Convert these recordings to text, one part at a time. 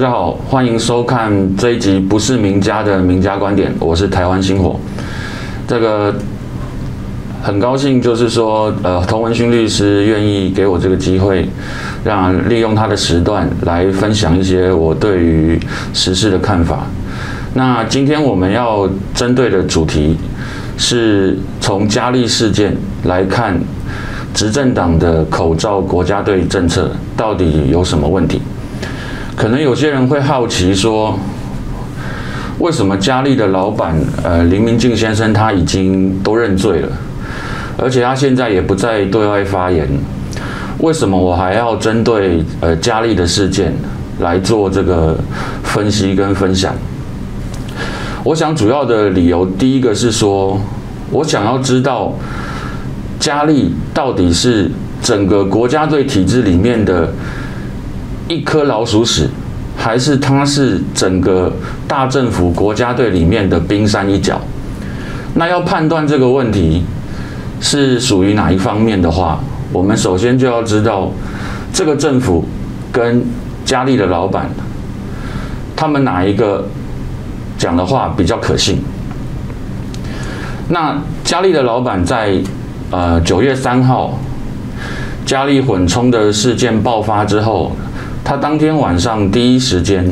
大家好，欢迎收看这一集不是名家的名家观点，我是台湾星火。这个很高兴，就是说，童文勳律师愿意给我这个机会，利用他的时段来分享一些我对于时事的看法。那今天我们要针对的主题是从加利事件来看，执政党的口罩国家队政策到底有什么问题？ 可能有些人会好奇说，为什么加利的老板林明进先生他已经都认罪了，而且他现在也不再对外发言，为什么我还要针对加利的事件来做这个分析跟分享？我想主要的理由，第一个是说，我想要知道加利到底是整个国家队体制里面的 一颗老鼠屎，还是他是整个大政府国家队里面的冰山一角？那要判断这个问题是属于哪一方面的话，我们首先就要知道这个政府跟加利的老板，他们哪一个讲的话比较可信？那加利的老板在9月3号加利混充的事件爆发之后， 他当天晚上第一时间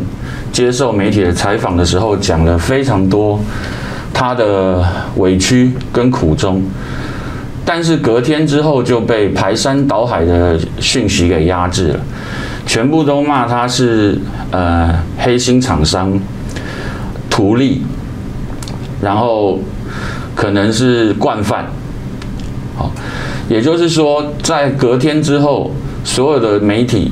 接受媒体的采访的时候，讲了非常多他的委屈跟苦衷，但是隔天之后就被排山倒海的讯息给压制了，全部都骂他是黑心厂商、图利，然后可能是惯犯。好，也就是说，在隔天之后，所有的媒体、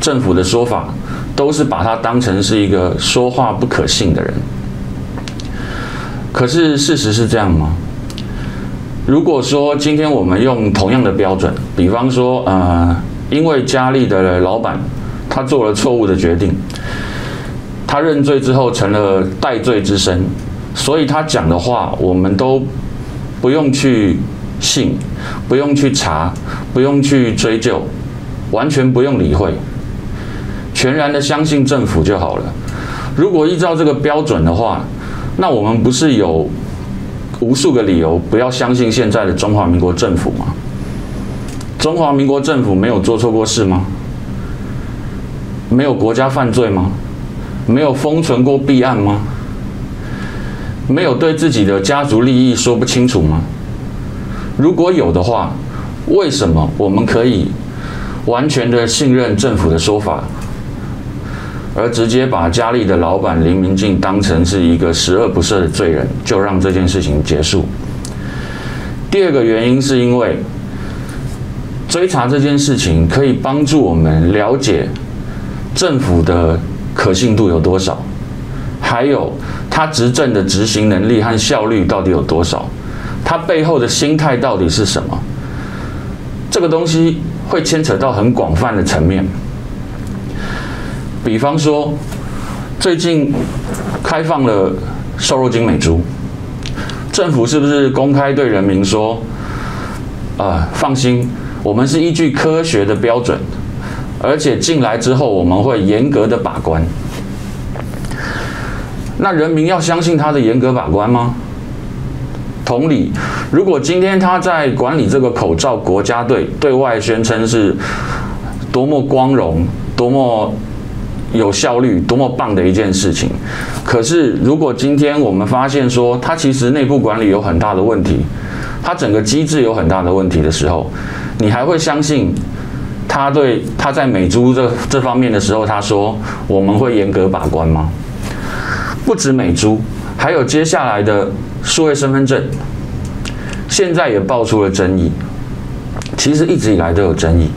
政府的说法都是把他当成是一个说话不可信的人，可是事实是这样吗？如果说今天我们用同样的标准，比方说，因为加利的老板他做了错误的决定，他认罪之后成了戴罪之身，所以他讲的话我们都不用去信，不用去查，不用去追究，完全不用理会， 全然的相信政府就好了。如果依照这个标准的话，那我们不是有无数个理由不要相信现在的中华民国政府吗？中华民国政府没有做错过事吗？没有国家犯罪吗？没有封存过弊案吗？没有对自己的家族利益说不清楚吗？如果有的话，为什么我们可以完全的信任政府的说法， 而直接把加利的老板林明进当成是一个十恶不赦的罪人，就让这件事情结束？第二个原因是因为追查这件事情可以帮助我们了解政府的可信度有多少，还有他执政的执行能力和效率到底有多少，他背后的心态到底是什么？这个东西会牵扯到很广泛的层面。 比方说，最近开放了瘦肉精美猪，政府是不是公开对人民说，放心，我们是依据科学的标准，而且进来之后我们会严格的把关？那人民要相信他的严格把关吗？同理，如果今天他在管理这个口罩国家队，对外宣称是多么光荣，多么 有效率，多么棒的一件事情！可是，如果今天我们发现说，它其实内部管理有很大的问题，它整个机制有很大的问题的时候，你还会相信他在美猪这方面的时候，他说我们会严格把关吗？不止美猪，还有接下来的数位身份证，现在也爆出了争议。其实一直以来都有争议。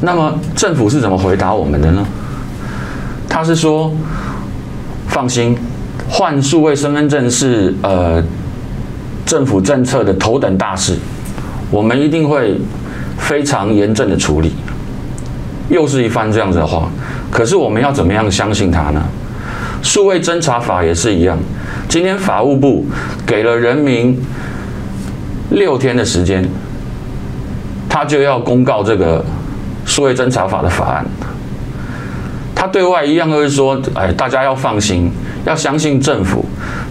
那么政府是怎么回答我们的呢？ 他是说，放心，换数位身份证是政府政策的头等大事，我们一定会非常严正的处理。又是一番这样子的话，可是我们要怎么样相信他呢？数位侦查法也是一样，今天法务部给了人民6天的时间，他就要公告这个数位侦查法的法案。 他他对外一样都是说，哎，大家要放心，要相信政府，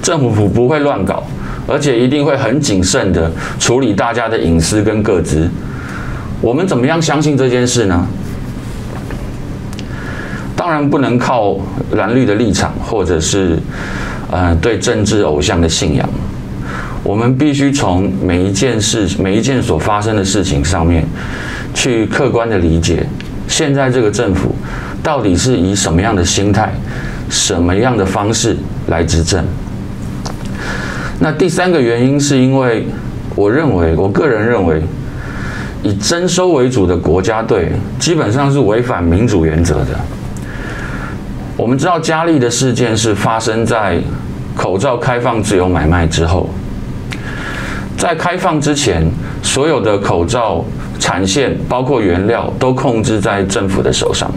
政府不会乱搞，而且一定会很谨慎的处理大家的隐私跟个资。我们怎么样相信这件事呢？当然不能靠蓝绿的立场，或者是对政治偶像的信仰。 我们必须从每一件所发生的事情上面，去客观的理解，现在这个政府到底是以什么样的心态、什么样的方式来执政。那第三个原因是因为，我个人认为，以征收为主的国家队基本上是违反民主原则的。我们知道加利的事件是发生在口罩开放自由买卖之后。 在开放之前，所有的口罩产线，包括原料，都控制在政府的手上。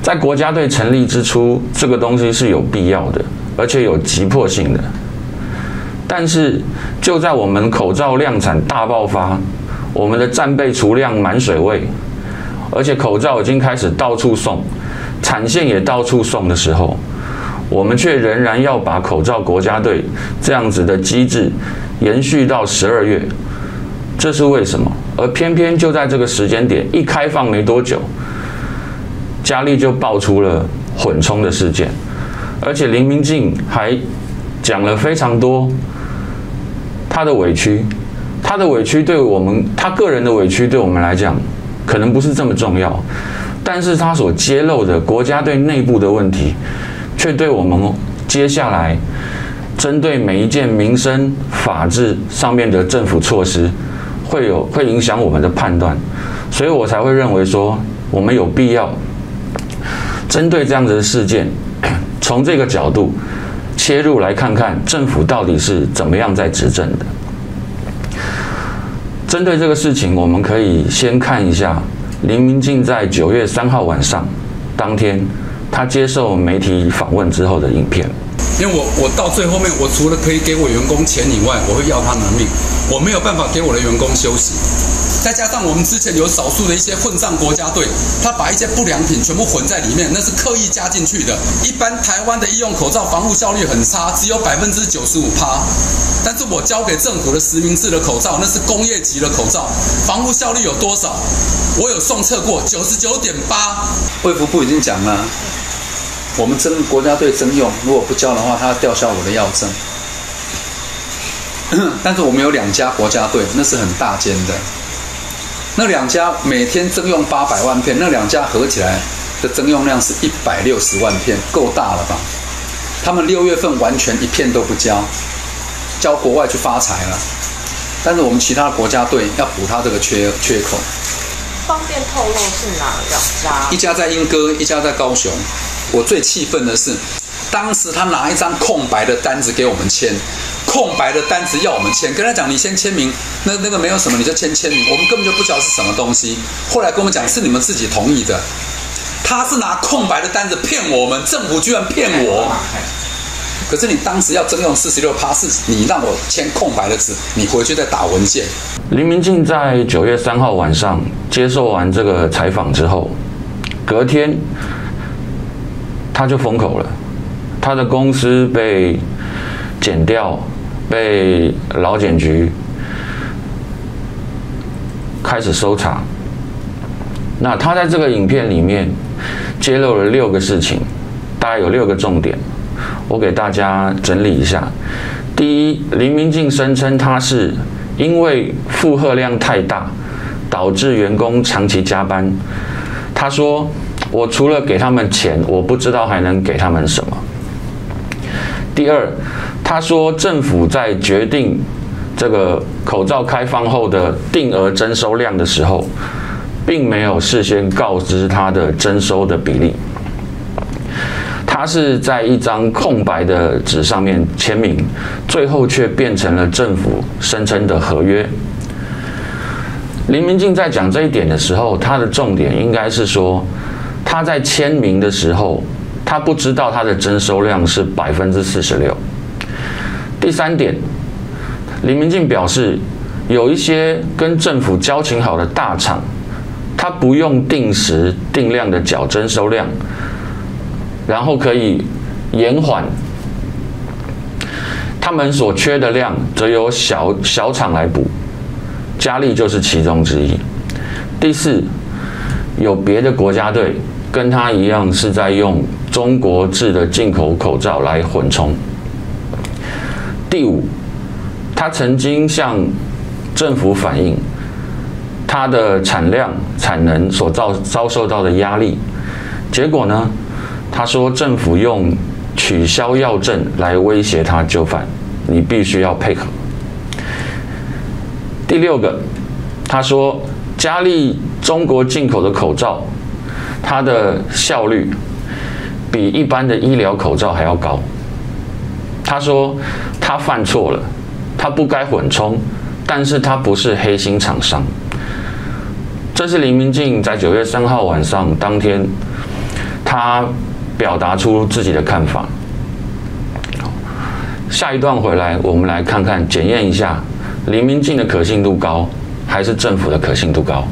在国家队成立之初，这个东西是有必要的，而且有急迫性的。但是，就在我们口罩量产大爆发，我们的战备储量满水位，而且口罩已经开始到处送，产线也到处送的时候。 我们却仍然要把口罩国家队这样子的机制延续到12月，这是为什么？而偏偏就在这个时间点一开放没多久，加利就爆出了混充的事件，而且林明进还讲了非常多他的委屈对我们，他个人的委屈对我们来讲可能不是这么重要，但是他所揭露的国家队内部的问题。 却对我们接下来针对每一件民生法治上面的政府措施，会影响我们的判断，所以我才会认为说，我们有必要针对这样子的事件，从这个角度切入来看看政府到底是怎么样在执政的。针对这个事情，我们可以先看一下林明进在9月3号晚上当天。 他接受媒体访问之后的影片，因为我到最后面，我除了可以给我员工钱以外，我会要他们的命，我没有办法给我的员工休息。再加上我们之前有少数的一些混账国家队，他把一些不良品全部混在里面，那是刻意加进去的。一般台湾的医用口罩防护效率很差，只有95%，但是我交给政府的实名制的口罩，那是工业级的口罩，防护效率有多少？我有送测过，99.8%。卫福部已经讲了。 我们国家队征用，如果不交的话，他要吊销我的药证但是我们有2家国家队，那是很大间的。那2家每天征用800万片，那2家合起来的征用量是160万片，够大了吧？他们6月份完全一片都不交，交国外去发财了。但是我们其他国家队要补他这个缺口。方便透露是哪2家？1家在莺歌，1家在高雄。 我最气愤的是，当时他拿一张空白的单子给我们签，空白的单子要我们签，跟他讲你先签名，那个没有什么你就签名，我们根本就不知道是什么东西。后来跟我们讲是你们自己同意的，他是拿空白的单子骗我们，政府居然骗我。可是你当时要征用46%，是你让我签空白的纸，你回去再打文件。林明进在9月3号晚上接受完这个采访之后，隔天。 他就封口了，他的公司被检掉，被劳检局开始搜查。那他在这个影片里面揭露了6个事情，大概有6个重点，我给大家整理一下。第一，林明进声称他是因为负荷量太大，导致员工长期加班。他说。 我除了给他们钱，我不知道还能给他们什么。第二，他说政府在决定这个口罩开放后的定额征收量的时候，并没有事先告知他的征收的比例。他是在一张空白的纸上面签名，最后却变成了政府声称的合约。 林明进在讲这一点的时候，他的重点应该是说，他在签名的时候，他不知道他的征收量是46%。第三点，林明进表示，有一些跟政府交情好的大厂，他它不用定时定量的缴征收量，然后可以延缓。 他们所缺的量，则由小厂来补，加利就是其中之一。第四，有别的国家队跟他一样是在用中国制的进口口罩来混充。第五，他曾经向政府反映，他的产量、产能所遭受到的压力，结果呢，他说政府用 取消药证来威胁他就范，你必须要配合。第六个，他说加利中国进口的口罩，它的效率比一般的医疗口罩还要高。他说他犯错了，他不该混充，但是他不是黑心厂商。这是林明进在9月3号晚上当天，他 表达出自己的看法。下一段回来，我们来看看检验一下林明进的可信度高，还是政府的可信度高。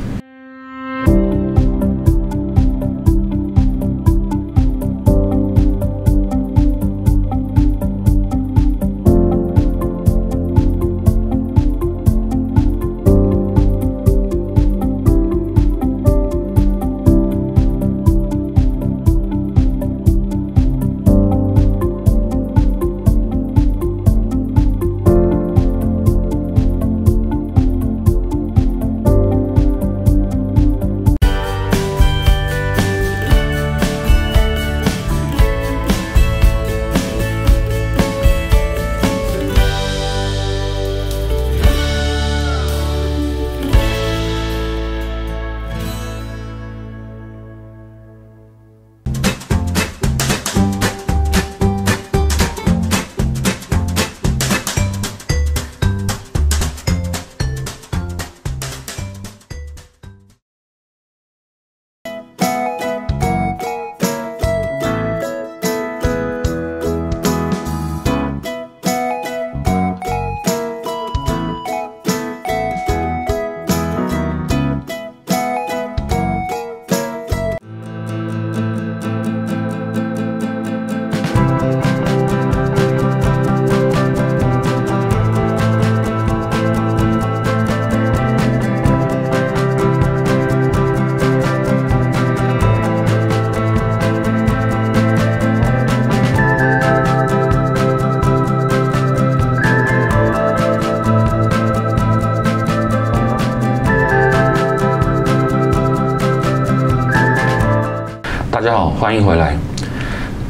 欢迎回来。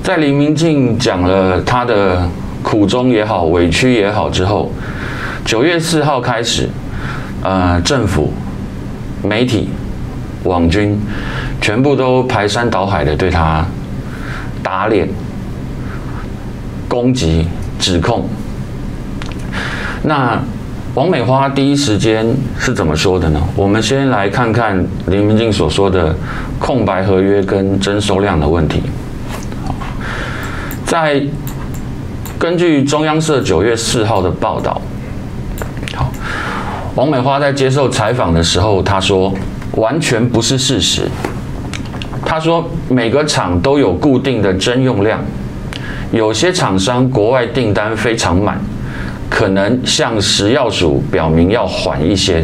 在林明进讲了他的苦衷也好、委屈也好之后，9月4号开始，政府、媒体、网军全部都排山倒海的对他打脸、攻击、指控。那王美花第一时间是怎么说的呢？我们先来看看林明进所说的 空白合约跟征收量的问题，在根据中央社9月4号的报道，王美花在接受采访的时候，她说完全不是事实。她说每个厂都有固定的征用量，有些厂商国外订单非常满，可能向食药署表明要缓一些。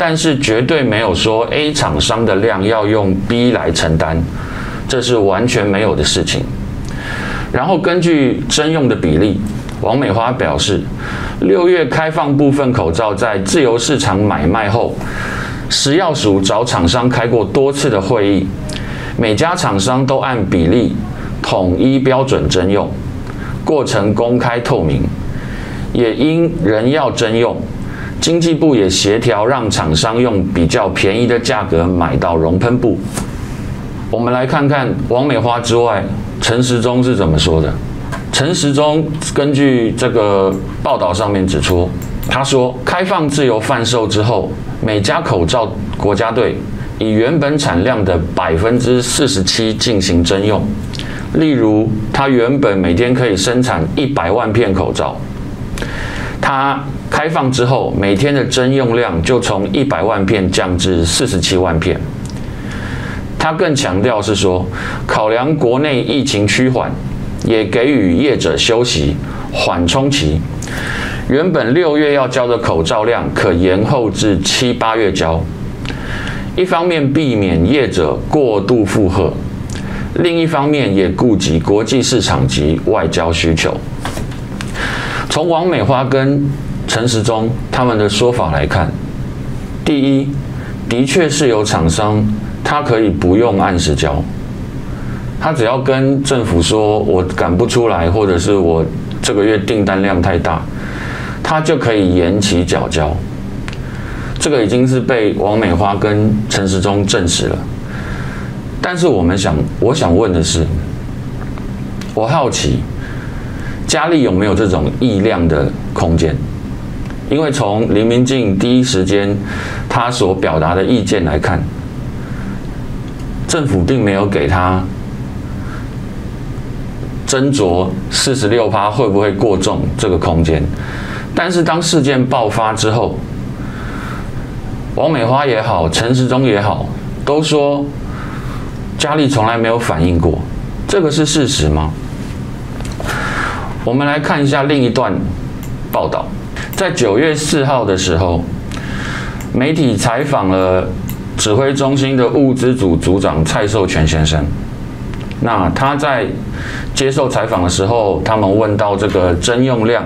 但是绝对没有说 A 厂商的量要用 B 来承担，这是完全没有的事情。然后根据征用的比例，王美花表示，6月开放部分口罩在自由市场买卖后，食药署找厂商开过多次的会议，每家厂商都按比例统一标准征用，过程公开透明，也因人要征用， 经济部也协调，让厂商用比较便宜的价格买到熔喷布。我们来看看王美花之外，陈时中是怎么说的。陈时中根据这个报道上面指出，他说开放自由贩售之后，每家口罩国家队以原本产量的47%进行征用。例如，他原本每天可以生产100万片口罩，他 开放之后，每天的征用量就从100万片降至47万片，他更强调是说，考量国内疫情趋缓，也给予业者休息缓冲期。原本6月要交的口罩量，可延后至7、8月交。一方面避免业者过度负荷，另一方面也顾及国际市场及外交需求。从王美花跟陈时中他们的说法来看，第一，的确是有厂商，他可以不用按时交，他只要跟政府说我赶不出来，或者是我这个月订单量太大，他就可以延期缴交。这个已经是被王美花跟陈时中证实了。但是我想问的是，我好奇佳丽有没有这种溢量的空间？因为从林明进第一时间他所表达的意见来看，政府并没有给他斟酌46%会不会过重这个空间。但是当事件爆发之后，王美花也好，陈时中也好，都说佳丽从来没有反应过，这个是事实吗？我们来看一下另一段报道。在9月4号的时候，媒体采访了指挥中心的物资组组长蔡寿全先生。那他在接受采访的时候，他们问到这个征用量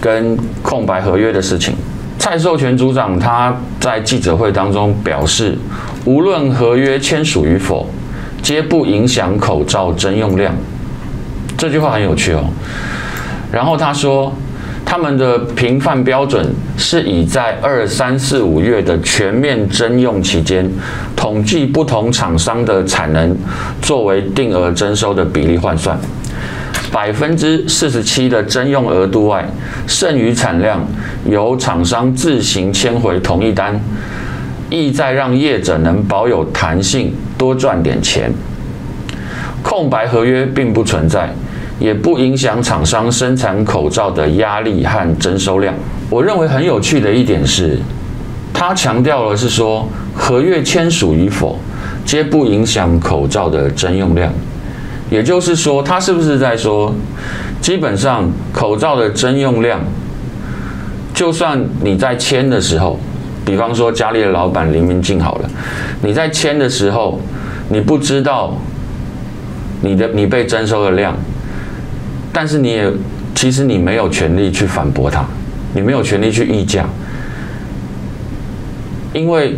跟空白合约的事情。蔡寿全组长他在记者会当中表示，无论合约签署与否，皆不影响口罩征用量。这句话很有趣哦。然后他说，他们的评判标准是以在2、3、4、5月的全面征用期间，统计不同厂商的产能作为定额征收的比例换算。47%的征用额度外，剩余产量由厂商自行签回同一单，意在让业者能保有弹性，多赚点钱。空白合约并不存在，也不影响厂商生产口罩的压力和征收量。我认为很有趣的一点是，他强调了是说，合约签署与否皆不影响口罩的征用量。也就是说，他是不是在说，基本上口罩的征用量，就算你在签的时候，比方说佳丽的老板林明进好了，你在签的时候，你不知道你被征收的量。但是其实你没有权利去反驳他，你没有权利去议价，因为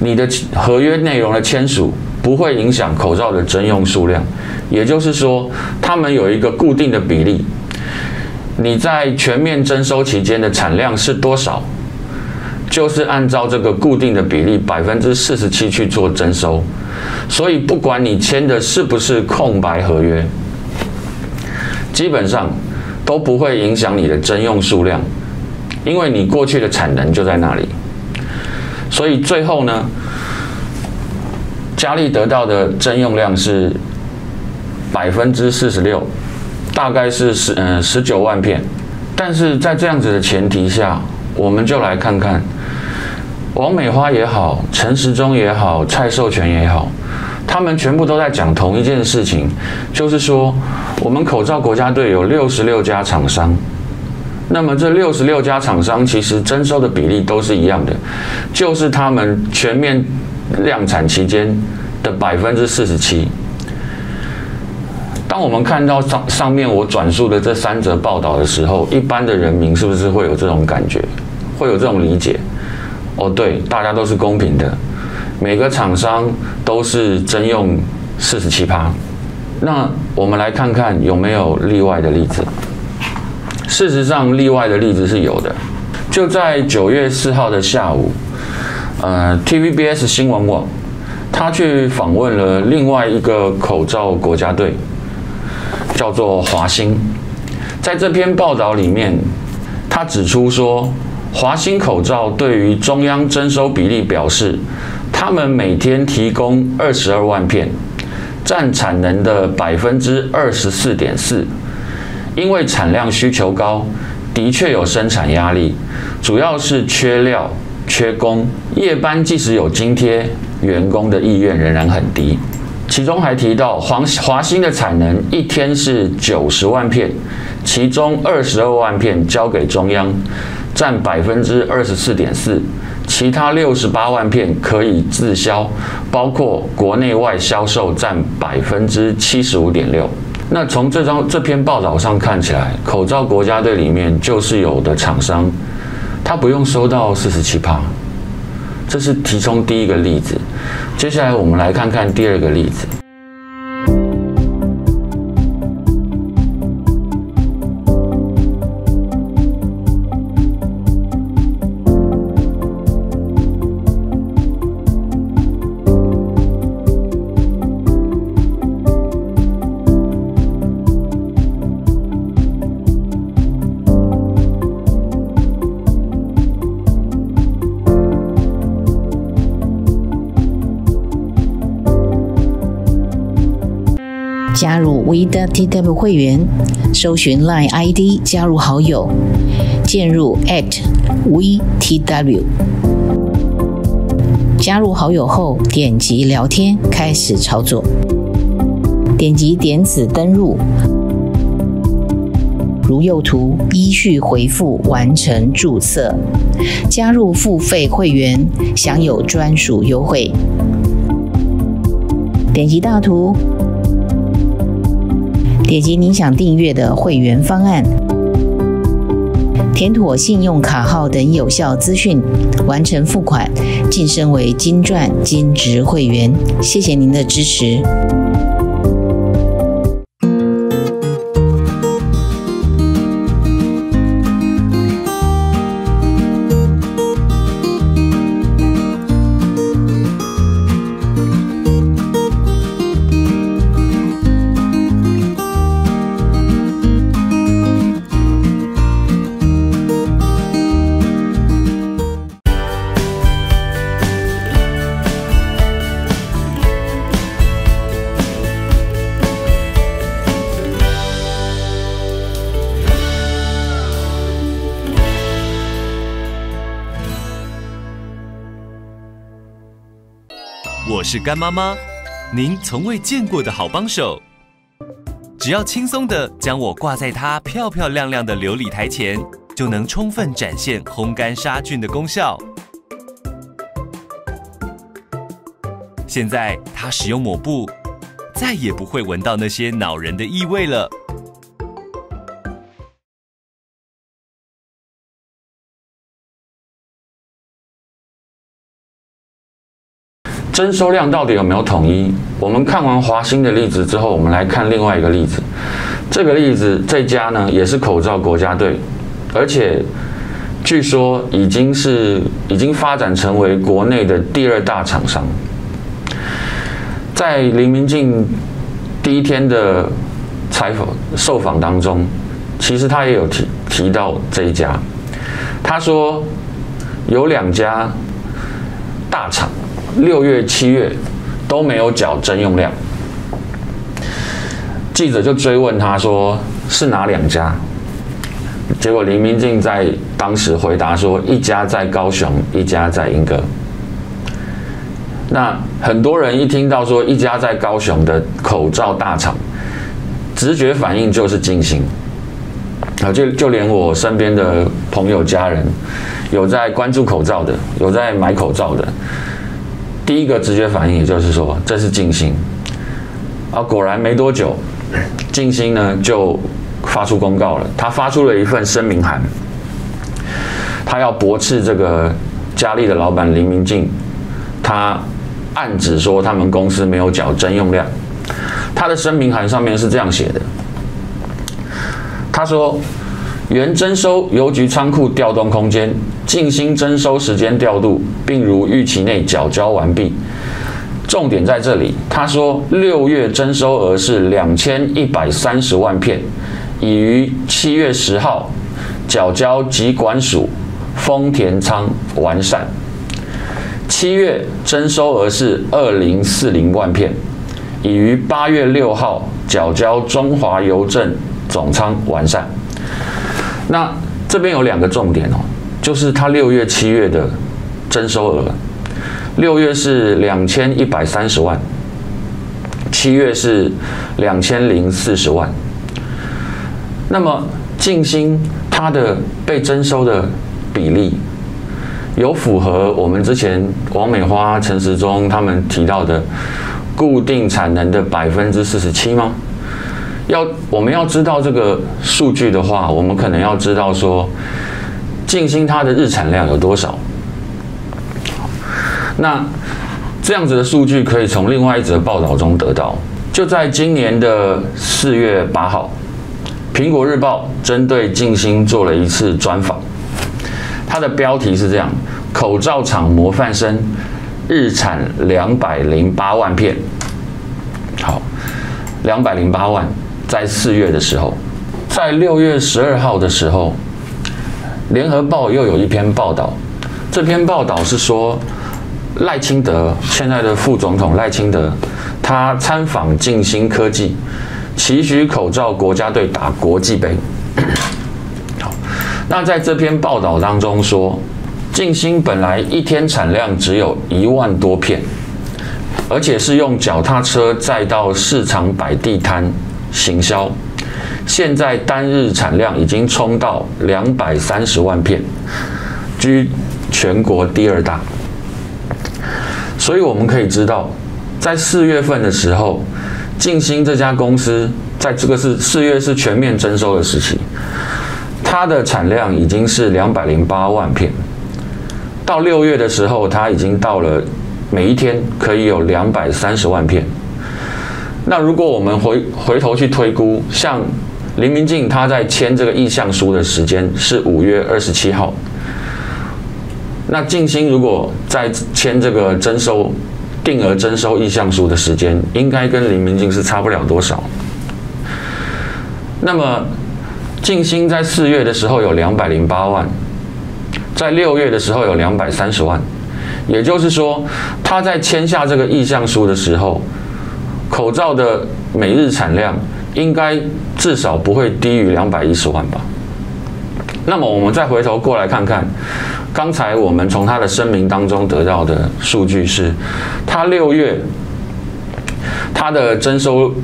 你的合约内容的签署不会影响口罩的征用数量。也就是说，他们有一个固定的比例，你在全面征收期间的产量是多少，就是按照这个固定的比例47%去做征收。所以不管你签的是不是空白合约，基本上都不会影响你的征用数量，因为你过去的产能就在那里。所以最后呢，佳丽得到的征用量是46%，大概是19万片。但是在这样子的前提下，我们就来看看王美花也好，陈时中也好，蔡寿全也好，他们全部都在讲同一件事情，就是说我们口罩国家队有66家厂商，那么这66家厂商其实征收的比例都是一样的，就是他们全面量产期间的47%。当我们看到上面我转述的这3则报道的时候，一般的人民是不是会有这种感觉，会有这种理解？哦，对，大家都是公平的。每个厂商都是征用47%，那我们来看看有没有例外的例子。事实上，例外的例子是有的。就在9月4号的下午，TVBS 新闻网他去访问了另外一个口罩国家队，叫做华兴。在这篇报道里面，他指出说，华兴口罩对于中央征收比例表示，他们每天提供22万片，占产能的24.4%。因为产量需求高，的确有生产压力，主要是缺料、缺工。夜班即使有津贴，员工的意愿仍然很低。其中还提到，华星的产能一天是90万片，其中22万片交给中央，占24.4%，其他68万片可以自销，包括国内外销售占75.6%。 那从这篇报道上看起来，口罩国家队里面就是有的厂商，他不用收到47%，这是其中第一个例子。接下来我们来看看第二个例子。加入 WE.TW 会员，搜寻 LINE ID 加入好友，进入 @WE.TW， 加入好友后点击聊天开始操作，点击点子登入，如右图依序回复完成注册。加入付费会员享有专属优惠，点击大图。 点击您想订阅的会员方案，填妥信用卡号等有效资讯，完成付款，晋升为金钻金职会员。谢谢您的支持。我是甘妈妈，您从未见过的好帮手。只要轻松地将我挂在它漂漂亮亮的琉璃台前，就能充分展现烘干杀菌的功效。现在它使用抹布，再也不会闻到那些恼人的异味了。征收量到底有没有统一？我们看完华星的例子之后，我们来看另外一个例子。这个例子这家呢也是口罩国家队，而且据说已经发展成为国内的第2大厂商。在林明进第一天的受访当中，其实他也有提到这一家，他说有2家大厂。 6月、7月都没有缴征用量，记者就追问他说是哪2家？结果林明进在当时回答说1家在高雄，1家在莺歌。那很多人一听到说1家在高雄的口罩大厂，直觉反应就是进行。就连我身边的朋友家人，有在关注口罩的，有在买口罩的。 第一个直觉反应也就是说，这是静心啊！果然没多久，静心呢就发出公告了，他发出了一份声明函，他要驳斥这个佳利的老板林明进，他暗指说他们公司没有缴征用量。他的声明函上面是这样写的，他说。 原征收邮局仓库调动空间，进行征收时间调度，并如预期内缴交完毕。重点在这里，他说6月征收额是2130万片，已于7月10号缴交疾管署丰田仓完善。7月征收额是2040万片，已于8月6号缴交中华邮政总仓完善。 那这边有2个重点哦，就是它6月、7月的征收额， 6月是2130万，7月是2040万。那么静心它的被征收的比例，有符合我们之前王美花、陈时中他们提到的固定产能的47%吗？我们要知道这个数据的话，我们可能要知道说，静心它的日产量有多少。那这样子的数据可以从另外一则报道中得到。就在今年的4月8号，《苹果日报》针对静心做了一次专访。它的标题是这样：口罩厂模范生，日产208万片。好，208万，在4月的时候，在6月12号的时候，《联合报》又有一篇报道。这篇报道是说，赖清德现在的副总统赖清德，他参访静心科技，期许口罩国家队打国际杯。那在这篇报道当中说，静心本来一天产量只有1万多片，而且是用脚踏车载到市场摆地摊行销，现在单日产量已经冲到230万片，居全国第2大。所以我们可以知道，在4月份的时候，静心这家公司在这个是4月是全面征收的时期，它的产量已经是208万片，到6月的时候，它已经到了每一天可以有230万片。那如果我们回头去推估，像林明进他在签这个意向书的时间是5月27号，那静心如果在签这个定额征收意向书的时间，应该跟林明进是差不了多少。那么静心在4月的时候有208万，在6月的时候有230万，也就是说，他在签下这个意向书的时候，口罩的每日产量应该至少不会低于210万吧。那么我们再回头过来看看，刚才我们从他的声明当中得到的数据是，他6月他的征收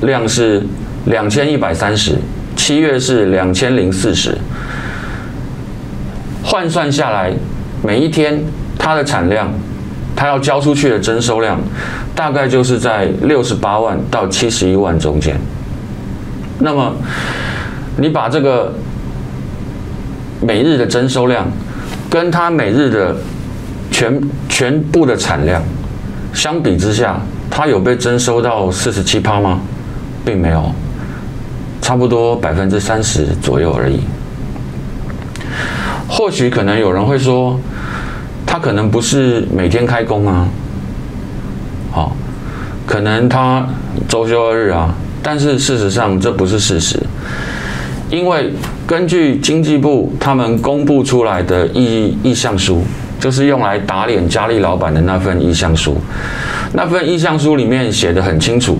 量是2130。7月是2040，换算下来，每一天它的产量，它要交出去的征收量，大概就是在68万到71万中间。那么，你把这个每日的征收量，跟它每日的全部的产量相比之下，它有被征收到47%吗？并没有。差不多30%左右而已。或许可能有人会说，他可能不是每天开工啊，好，可能他周休2日啊。但是事实上这不是事实，因为根据经济部他们公布出来的意向书，就是用来打脸佳利老板的那份意向书，那份意向书里面写得很清楚，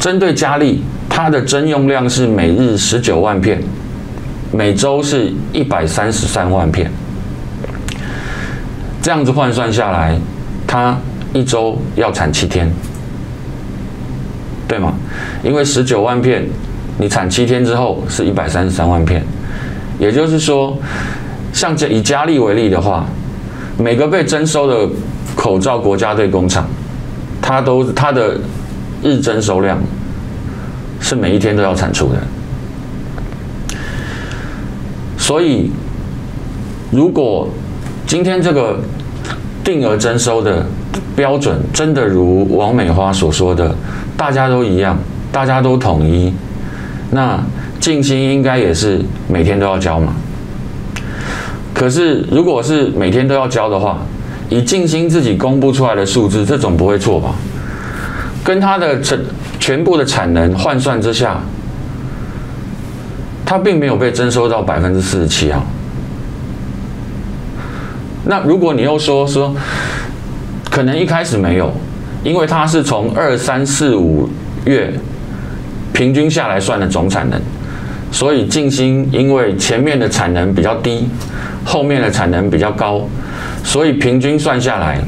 针对佳利。它的征用量是每日19万片，每周是133万片，这样子换算下来，它一周要产7天，对吗？因为19万片，你产7天之后是133万片，也就是说，像以佳利为例的话，每个被征收的口罩国家队工厂，它的日征收量是每一天都要产出的。所以如果今天这个定额征收的标准真的如王美花所说的，大家都一样，大家都统一，那静心应该也是每天都要交嘛。可是如果是每天都要交的话，以静心自己公布出来的数字，这总不会错吧？跟它的全部的产能换算之下，它并没有被征收到47%啊。那如果你又说，可能一开始没有，因为它是从2、3、4、5月平均下来算的总产能，所以静心因为前面的产能比较低，后面的产能比较高，所以平均算下来，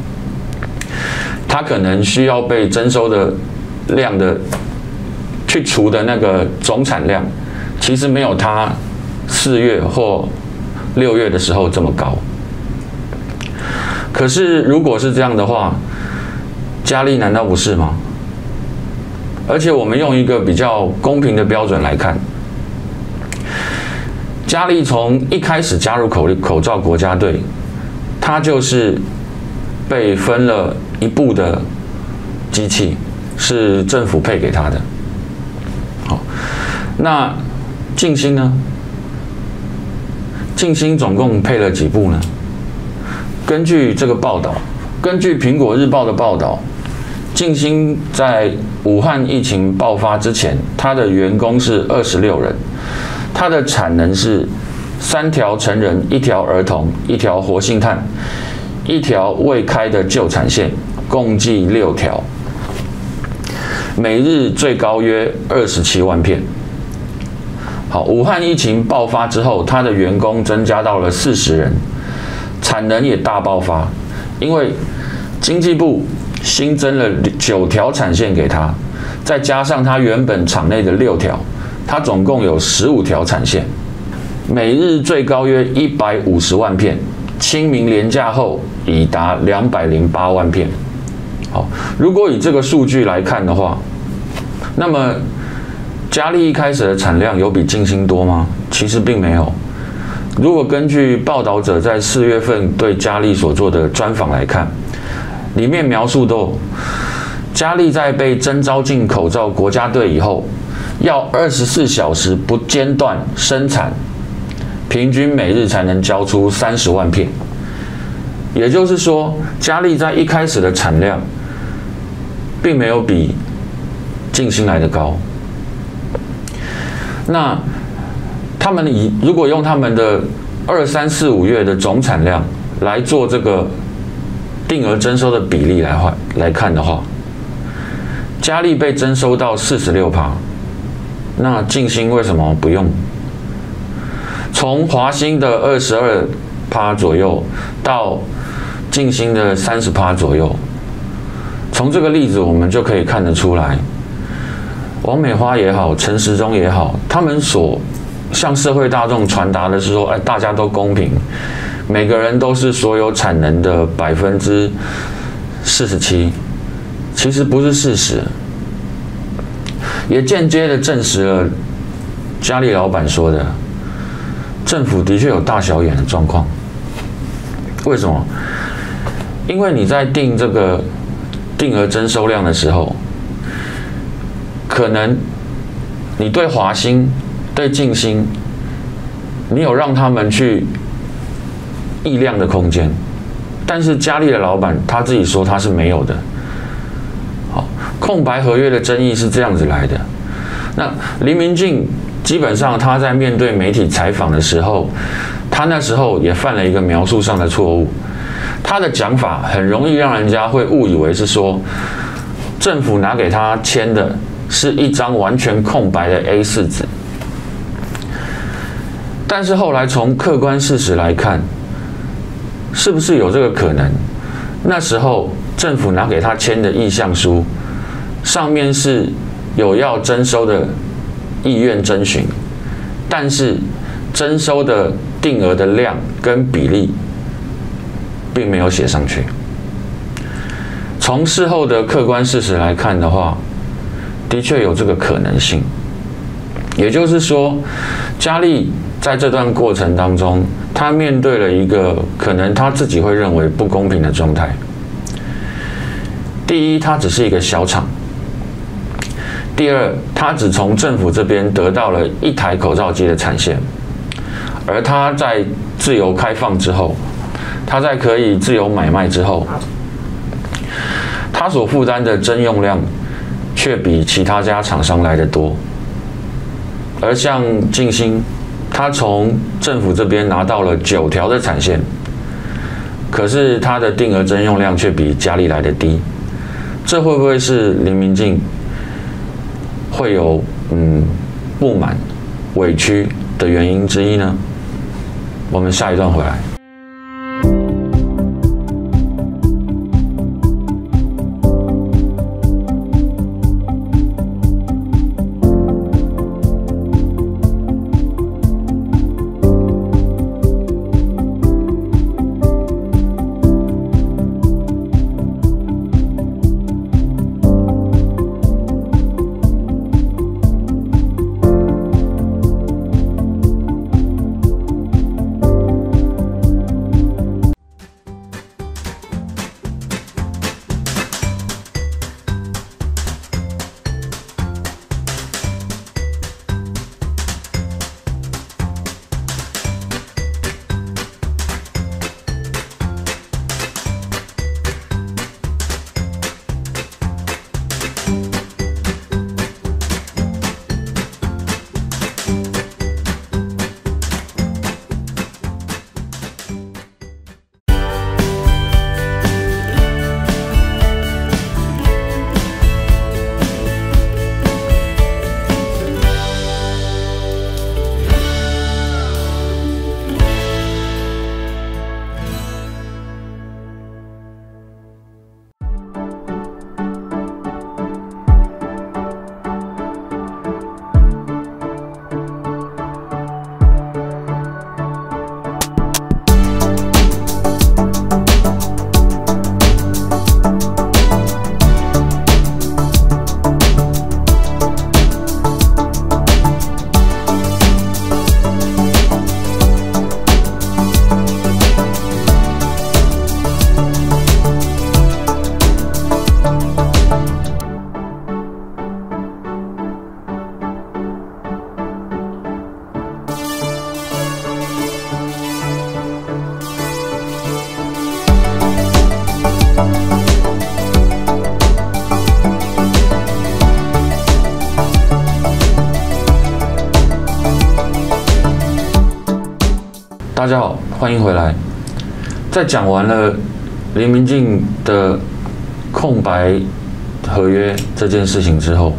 它可能需要被征收的量的去除的那个总产量，其实没有它4月或6月的时候这么高。可是如果是这样的话，加利难道不是吗？而且我们用一个比较公平的标准来看，加利从一开始加入口罩国家队，它就是被分了一部的机器，是政府配给它的。好，那劲兴呢？劲兴总共配了几部呢？根据这个报道，根据《苹果日报》的报道，劲兴在武汉疫情爆发之前，它的员工是26人，它的产能是3条成人、1条儿童、1条活性炭、1条未开的旧产线，共计6条，每日最高约27万片。好，武汉疫情爆发之后，它的员工增加到了40人，产能也大爆发，因为经济部新增了9条产线给他，再加上他原本厂内的6条，他总共有15条产线，每日最高约150万片，清明连假后已达208万片。好，如果以这个数据来看的话，那么加利一开始的产量有比劲兴多吗？其实并没有。如果根据报道者在4月份对加利所做的专访来看，里面描述到，加利在被征召进口罩国家队以后，要24小时不间断生产，平均每日才能交出30万片。也就是说，加利在一开始的产量，并没有比劲兴来的高。那他们如果用他们的2、3、4、5月的总产量来做这个定额征收的比例来看的话，加利被征收到46%，那劲兴为什么不用？从华兴的22%左右到劲兴的30%左右，从这个例子我们就可以看得出来，王美花也好，陈时中也好，他们所向社会大众传达的是说，哎，大家都公平。每个人都是所有产能的47%，其实不是事实，也间接的证实了加利老板说的，政府的确有大小眼的状况。为什么？因为你在定这个定额征收量的时候，可能你对华兴、对劲兴，你有让他们去议量的空间，但是加利的老板他自己说他是没有的。好，空白合约的争议是这样子来的。那林明进基本上他在面对媒体采访的时候，他那时候也犯了一个描述上的错误，他的讲法很容易让人家会误以为是说，政府拿给他签的是一张完全空白的 A4 纸。但是后来从客观事实来看，是不是有这个可能？那时候政府拿给他签的意向书，上面是有要征收的意愿征询，但是征收的定额的量跟比例并没有写上去。从事后的客观事实来看的话，的确有这个可能性。也就是说，加利在这段过程当中，他面对了一个可能他自己会认为不公平的状态。第一，他只是一个小厂；第二，他只从政府这边得到了1台口罩机的产线，而他在自由开放之后，他在可以自由买卖之后，他所负担的征用量却比其他家厂商来得多。而像劲兴，他从政府这边拿到了9条的产线，可是他的定额征用量却比加利来的低，这会不会是林明进会有不满、委屈的原因之一呢？我们下一段回来。大家好，欢迎回来。在讲完了林明进的空白合约这件事情之后，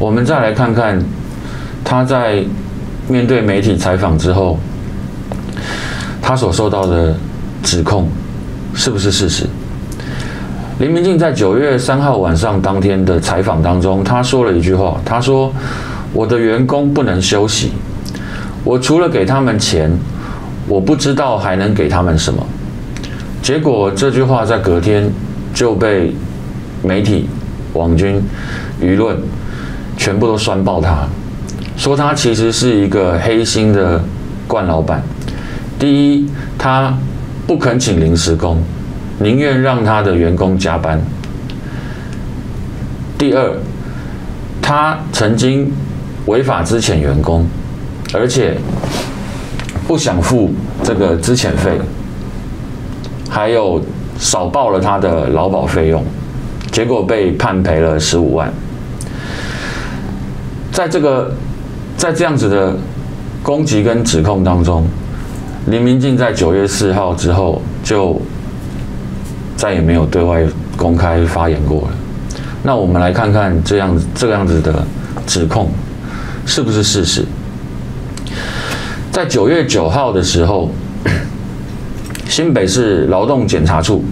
我们再来看看他在面对媒体采访之后，他所受到的指控是不是事实？林明进在9月3号晚上当天的采访当中，他说了一句话，他说：“我的员工不能休息，我除了给他们钱，我不知道还能给他们什么。”结果这句话在隔天就被媒体、网军、舆论全部都酸爆他，说他其实是一个黑心的惯老板。第一，他不肯请临时工，宁愿让他的员工加班。第二，他曾经违法资遣员工，而且不想付这个资遣费，还有少报了他的劳保费用，结果被判赔了15万。在这样子的攻击跟指控当中，林明进在9月4号之后就再也没有对外公开发言过了。那我们来看看这样子的指控是不是事实。在9月9号的时候，新北市劳动检察处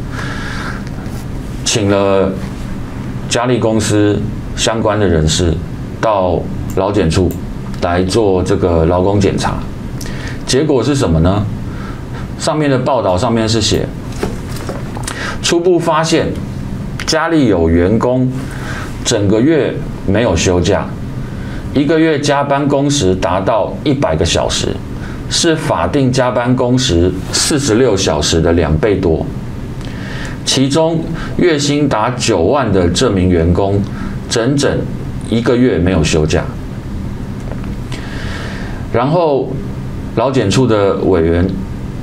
请了嘉利公司相关的人士到劳检处来做这个劳工检查，结果是什么呢？上面的报道上面是写，初步发现嘉利有员工整个月没有休假，一个月加班工时达到100个小时，是法定加班工时46小时的2倍多。其中月薪达9万的这名员工，整整1个月没有休假。然后劳检处的委员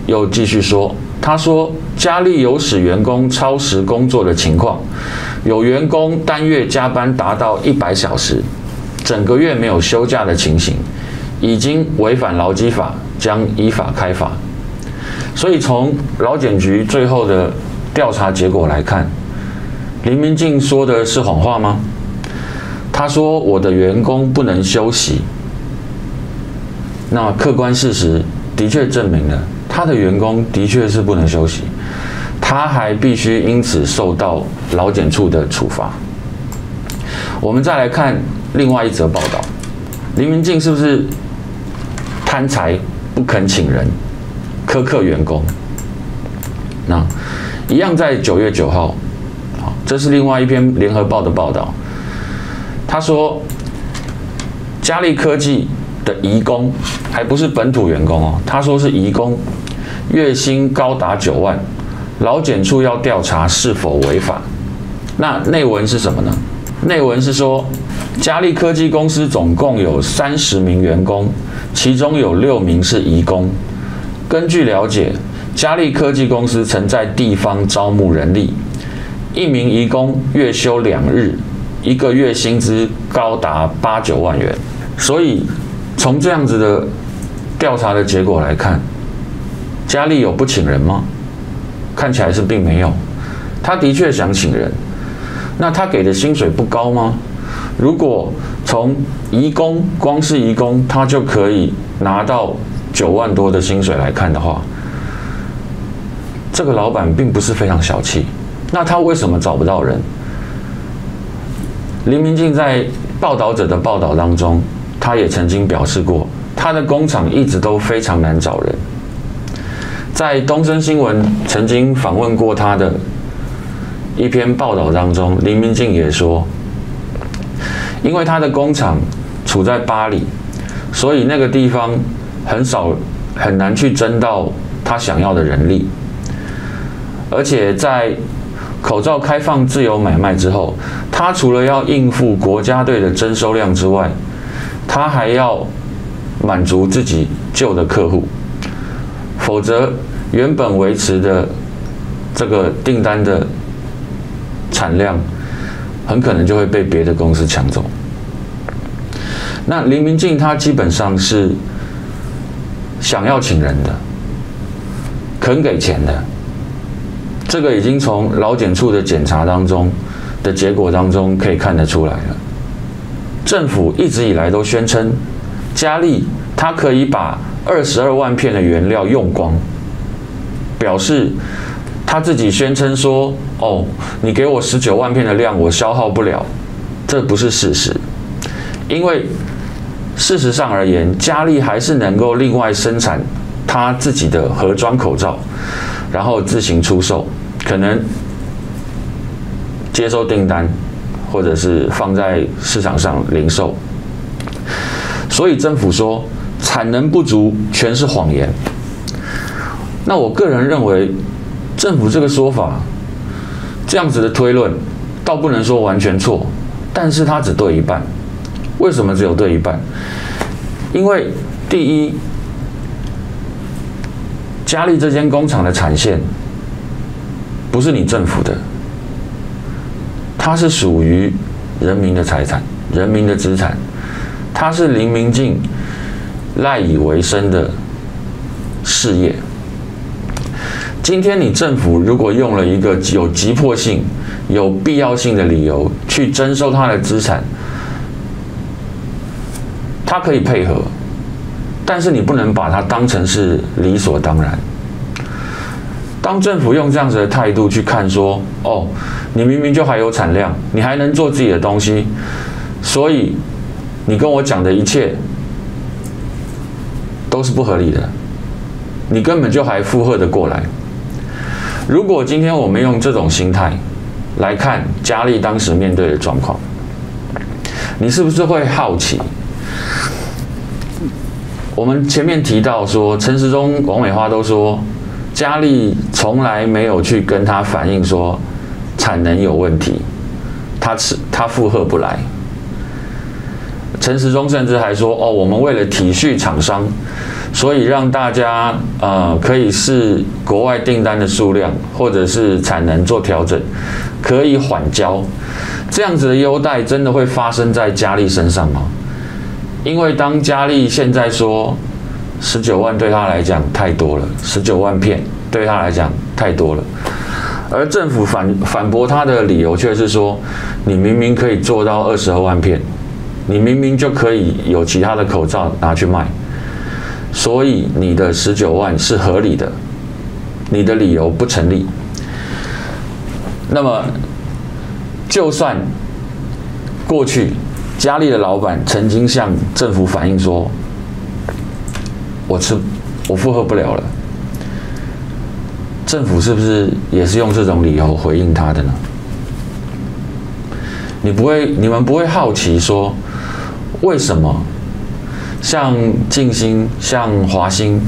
又继续说，他说加利有使员工超时工作的情况，有员工单月加班达到100小时，整个月没有休假的情形，已经违反劳基法，将依法开罚。所以从劳检局最后的调查结果来看，林明进说的是谎话吗？他说我的员工不能休息，那客观事实的确证明了他的员工的确是不能休息，他还必须因此受到劳检处的处罚。我们再来看另外一则报道，林明进是不是贪财不肯请人，苛刻员工？那一样在9月9号，这是另外一篇联合报的报道，他说加利科技的移工，还不是本土员工哦，他说是移工，月薪高达9万，劳检处要调查是否违法。那内文是什么呢？内文是说加利科技公司总共有30名员工，其中有6名是移工。根据了解，加利科技公司曾在地方招募人力，1名移工月休2日，1个月薪资高达8、9万元。所以从这样子的调查的结果来看，加利有不请人吗？看起来是并没有，他的确想请人。那他给的薪水不高吗？如果从移工，光是移工他就可以拿到9万多的薪水来看的话，这个老板并不是非常小气。那他为什么找不到人？林明进在报道者的报道当中，他也曾经表示过，他的工厂一直都非常难找人。在东森新闻曾经访问过他的一篇报道当中，林明进也说，因为他的工厂处在巴黎，所以那个地方很难去争到他想要的人力。而且在口罩开放自由买卖之后，他除了要应付国家队的征收量之外，他还要满足自己旧的客户，否则原本维持的这个订单的产量很可能就会被别的公司抢走。那林明进他基本上是想要请人的，肯给钱的，这个已经从劳检处的检查当中的结果当中可以看得出来了。政府一直以来都宣称，加利它可以把22万片的原料用光，表示他自己宣称说：“哦，你给我19万片的量，我消耗不了。”这不是事实，因为事实上而言，加利还是能够另外生产他自己的盒装口罩，然后自行出售，可能接收订单，或者是放在市场上零售。所以政府说产能不足全是谎言。那我个人认为，政府这个说法，这样子的推论，倒不能说完全错，但是它只对一半。为什么只有对一半？因为第一，加利这间工厂的产线不是你政府的，它是属于人民的财产、人民的资产，它是林明进赖以为生的事业。今天你政府如果用了一个有急迫性、有必要性的理由去征收他的资产，他可以配合，但是你不能把它当成是理所当然。当政府用这样子的态度去看说，哦，你明明就还有产量，你还能做自己的东西，所以你跟我讲的一切都是不合理的，你根本就还负荷得过来。如果今天我们用这种心态来看加利当时面对的状况，你是不是会好奇？我们前面提到说，陈时中、王美花都说，加利从来没有去跟他反映说产能有问题，他负荷不来。陈时中甚至还说，哦，我们为了体恤厂商，所以让大家可以视国外订单的数量或者是产能做调整，可以缓交。这样子的优待真的会发生在加利身上吗？因为当加利现在说19万对他来讲太多了，19万片对他来讲太多了，而政府反驳他的理由却是说，你明明可以做到22万片，你明明就可以有其他的口罩拿去卖。所以你的19万是合理的，你的理由不成立。那么，就算过去加利的老板曾经向政府反映说，我负荷不了了，政府是不是也是用这种理由回应他的呢？你们不会好奇说，为什么？像静新、像华兴，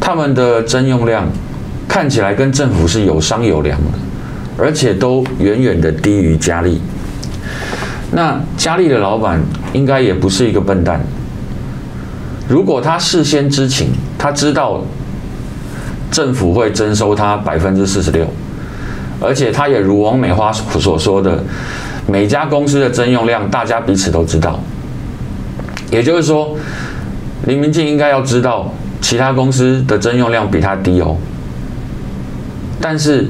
他们的征用量看起来跟政府是有商有量的，而且都远远的低于加利。那加利的老板应该也不是一个笨蛋，如果他事先知情，他知道政府会征收他46%，而且他也如王美花所说的，每家公司的征用量大家彼此都知道。也就是说，林明进应该要知道其他公司的征用量比他低哦，但是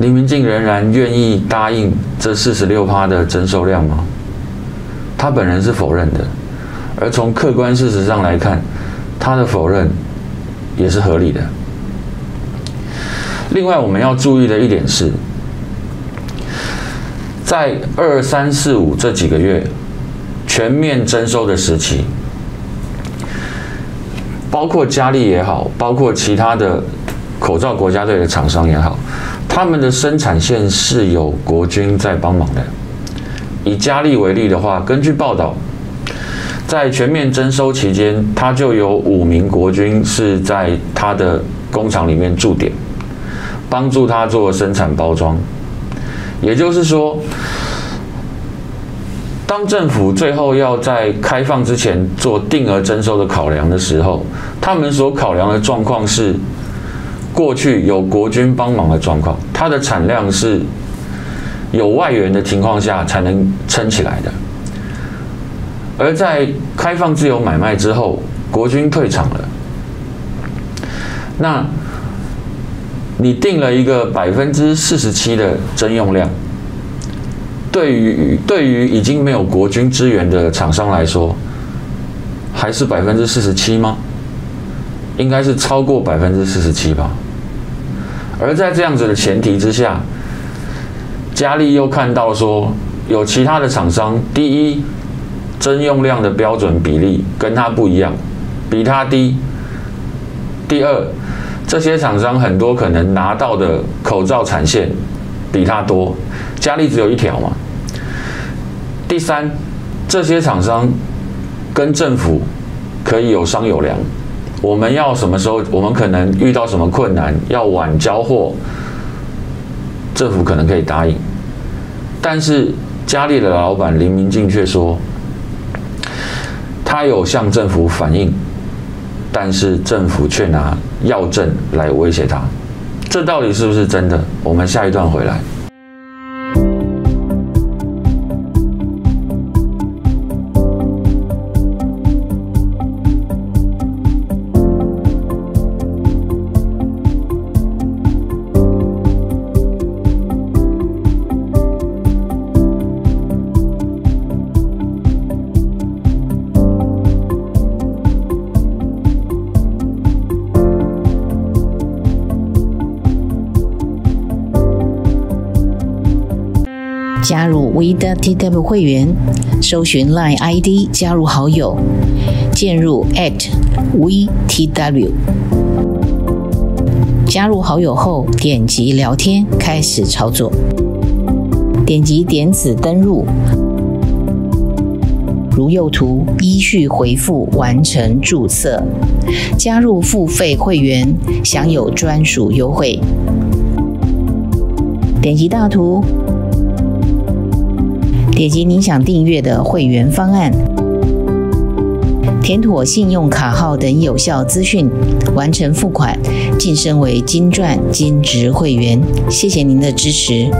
林明进仍然愿意答应这46%的征收量吗？他本人是否认的，而从客观事实上来看，他的否认也是合理的。另外，我们要注意的一点是，在2、3、4、5这几个月全面征收的时期，包括加利也好，包括其他的口罩国家队的厂商也好，他们的生产线是有国军在帮忙的。以加利为例的话，根据报道，在全面征收期间，他就有5名国军是在他的工厂里面驻点，帮助他做生产包装。也就是说，当政府最后要在开放之前做定额征收的考量的时候，他们所考量的状况是过去有国军帮忙的状况，它的产量是有外援的情况下才能撑起来的。而在开放自由买卖之后，国军退场了，那你定了一个47%的征用量，对于已经没有国军支援的厂商来说，还是47%吗？应该是超过47%吧。而在这样子的前提之下，佳利又看到说，有其他的厂商，第一，征用量的标准比例跟它不一样，比它低；第二，这些厂商很多可能拿到的口罩产线比它多，佳利只有一条嘛；第三，这些厂商跟政府可以有商有量。 我们要什么时候？我们可能遇到什么困难，要晚交货，政府可能可以答应。但是佳利的老板林明进却说，他有向政府反映，但是政府却拿药证来威胁他，这到底是不是真的？我们下一段回来。 加入 WE.TW 会员，搜寻 LINE ID 加入好友，进入 @WE.TW。加入好友后，点击聊天开始操作，点击点子登入，如右图依序回复完成注册。加入付费会员，享有专属优惠。点击大图。 点击你想订阅的会员方案，填妥信用卡号等有效资讯，完成付款，晋升为金钻金职会员。谢谢您的支持。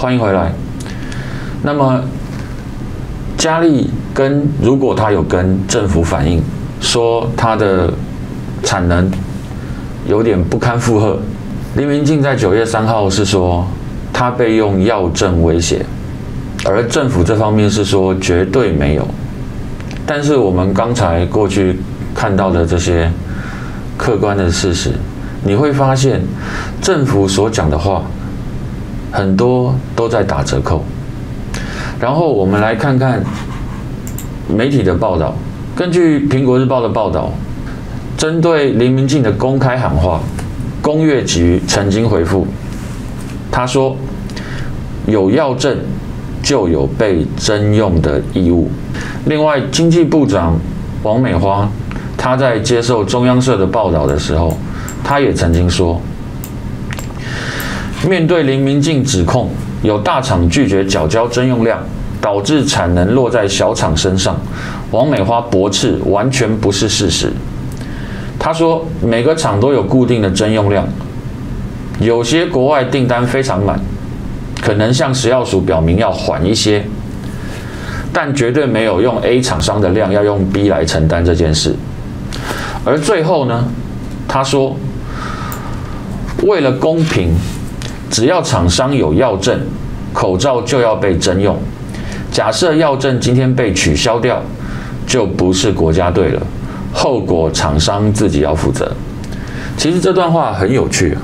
欢迎回来。那么，佳利如果他有跟政府反映说他的产能有点不堪负荷，林明进在9月3号是说他被用药证威胁，而政府这方面是说绝对没有。但是我们刚才过去看到的这些客观的事实，你会发现政府所讲的话。 很多都在打折扣，然后我们来看看媒体的报道。根据《苹果日报》的报道，针对林明进的公开喊话，工业局曾经回复，他说：“有药证就有被征用的义务。”另外，经济部长王美花，她在接受中央社的报道的时候，她也曾经说。 面对林明进指控有大厂拒绝缴交征用量，导致产能落在小厂身上，王美花驳斥完全不是事实。她说，每个厂都有固定的征用量，有些国外订单非常满，可能向食药署表明要缓一些。但绝对没有用 A 厂商的量要用 B 来承担这件事。而最后呢，他说，为了公平，只要厂商有药证，口罩就要被征用。假设药证今天被取消掉，就不是国家队了，后果厂商自己要负责。其实这段话很有趣啊。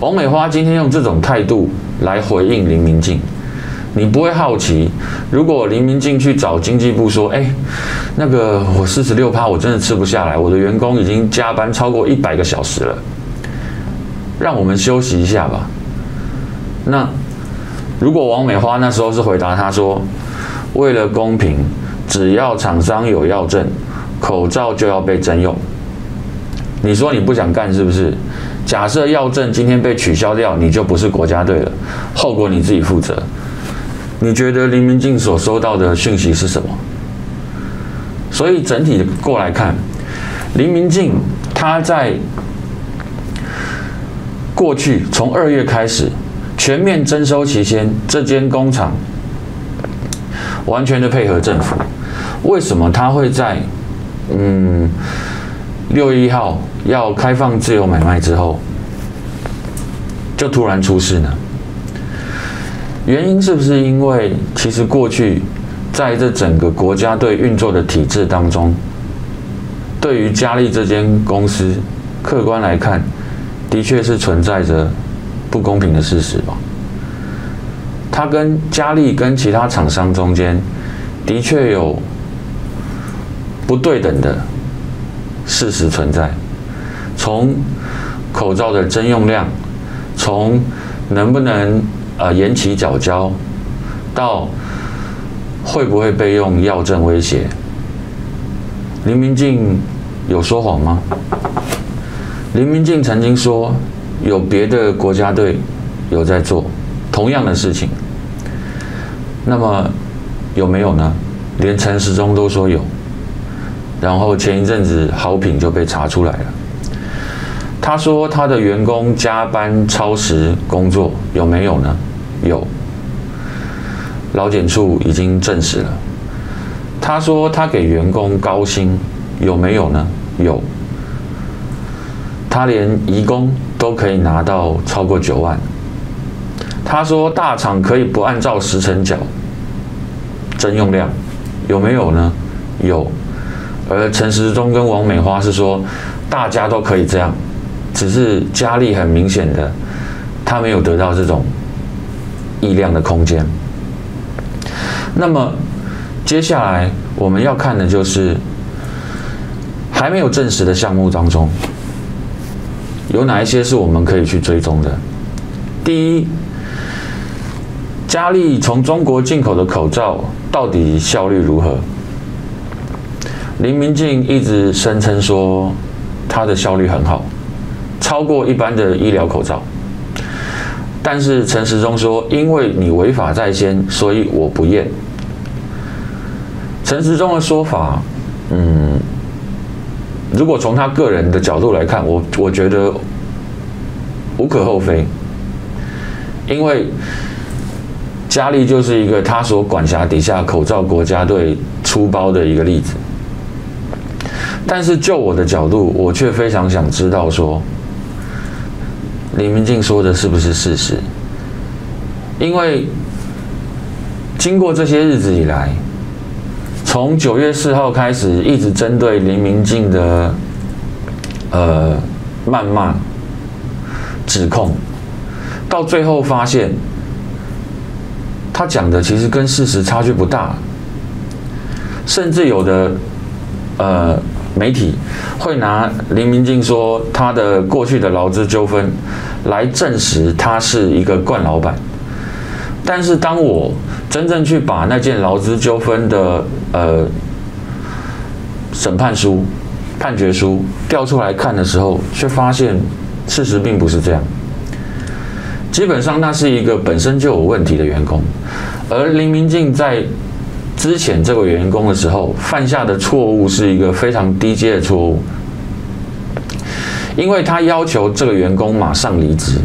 王美花今天用这种态度来回应林明进，你不会好奇，如果林明进去找经济部说，那个我46%我真的吃不下来，我的员工已经加班超过100个小时了，让我们休息一下吧。那如果王美花那时候是回答他说，为了公平，只要厂商有药证，口罩就要被征用，你说你不想干是不是？ 假设药证今天被取消掉，你就不是国家队了，后果你自己负责。你觉得林明进所收到的讯息是什么？所以整体过来看，林明进他在过去从2月开始全面征收期间，这间工厂完全的配合政府。为什么他会在6月1号？ 要开放自由买卖之后，就突然出事呢？原因是不是因为其实过去在这整个国家队运作的体制当中，对于嘉利这间公司，客观来看，的确是存在着不公平的事实吧？它跟嘉利跟其他厂商中间，的确有不对等的事实存在。 从口罩的征用量，从能不能延期缴交，到会不会被用药证威胁，林明进有说谎吗？林明进曾经说有别的国家队有在做同样的事情，那么有没有呢？连陈时中都说有，然后前一阵子豪品就被查出来了。 他说他的员工加班超时工作有没有呢？有，劳检处已经证实了。他说他给员工高薪有没有呢？有，他连移工都可以拿到超过9万。他说大厂可以不按照时程缴征用量，有没有呢？有，而陈时中跟王美花是说大家都可以这样。 只是嘉利很明显的，他没有得到这种意量的空间。那么接下来我们要看的就是还没有证实的项目当中，有哪一些是我们可以去追踪的？第一，嘉利从中国进口的口罩到底效率如何？林明进一直声称说它的效率很好。 超过一般的医疗口罩，但是陈时中说，因为你违法在先，所以我不验。陈时中的说法，如果从他个人的角度来看，我觉得无可厚非，因为嘉利就是一个他所管辖底下口罩国家队出包的一个例子。但是就我的角度，我却非常想知道说。 李明进说的是不是事实？因为经过这些日子以来，从9月4号开始，一直针对林明进的谩骂、指控，到最后发现他讲的其实跟事实差距不大，甚至有的媒体会拿林明进说他的过去的劳资纠纷来证实他是一个惯老板，但是当我真正去把那件劳资纠纷的审判书、判决书调出来看的时候，却发现事实并不是这样。基本上那是一个本身就有问题的员工，而林明进在。 之前这个员工的时候犯下的错误是一个非常低阶的错误，因为他要求这个员工马上离职，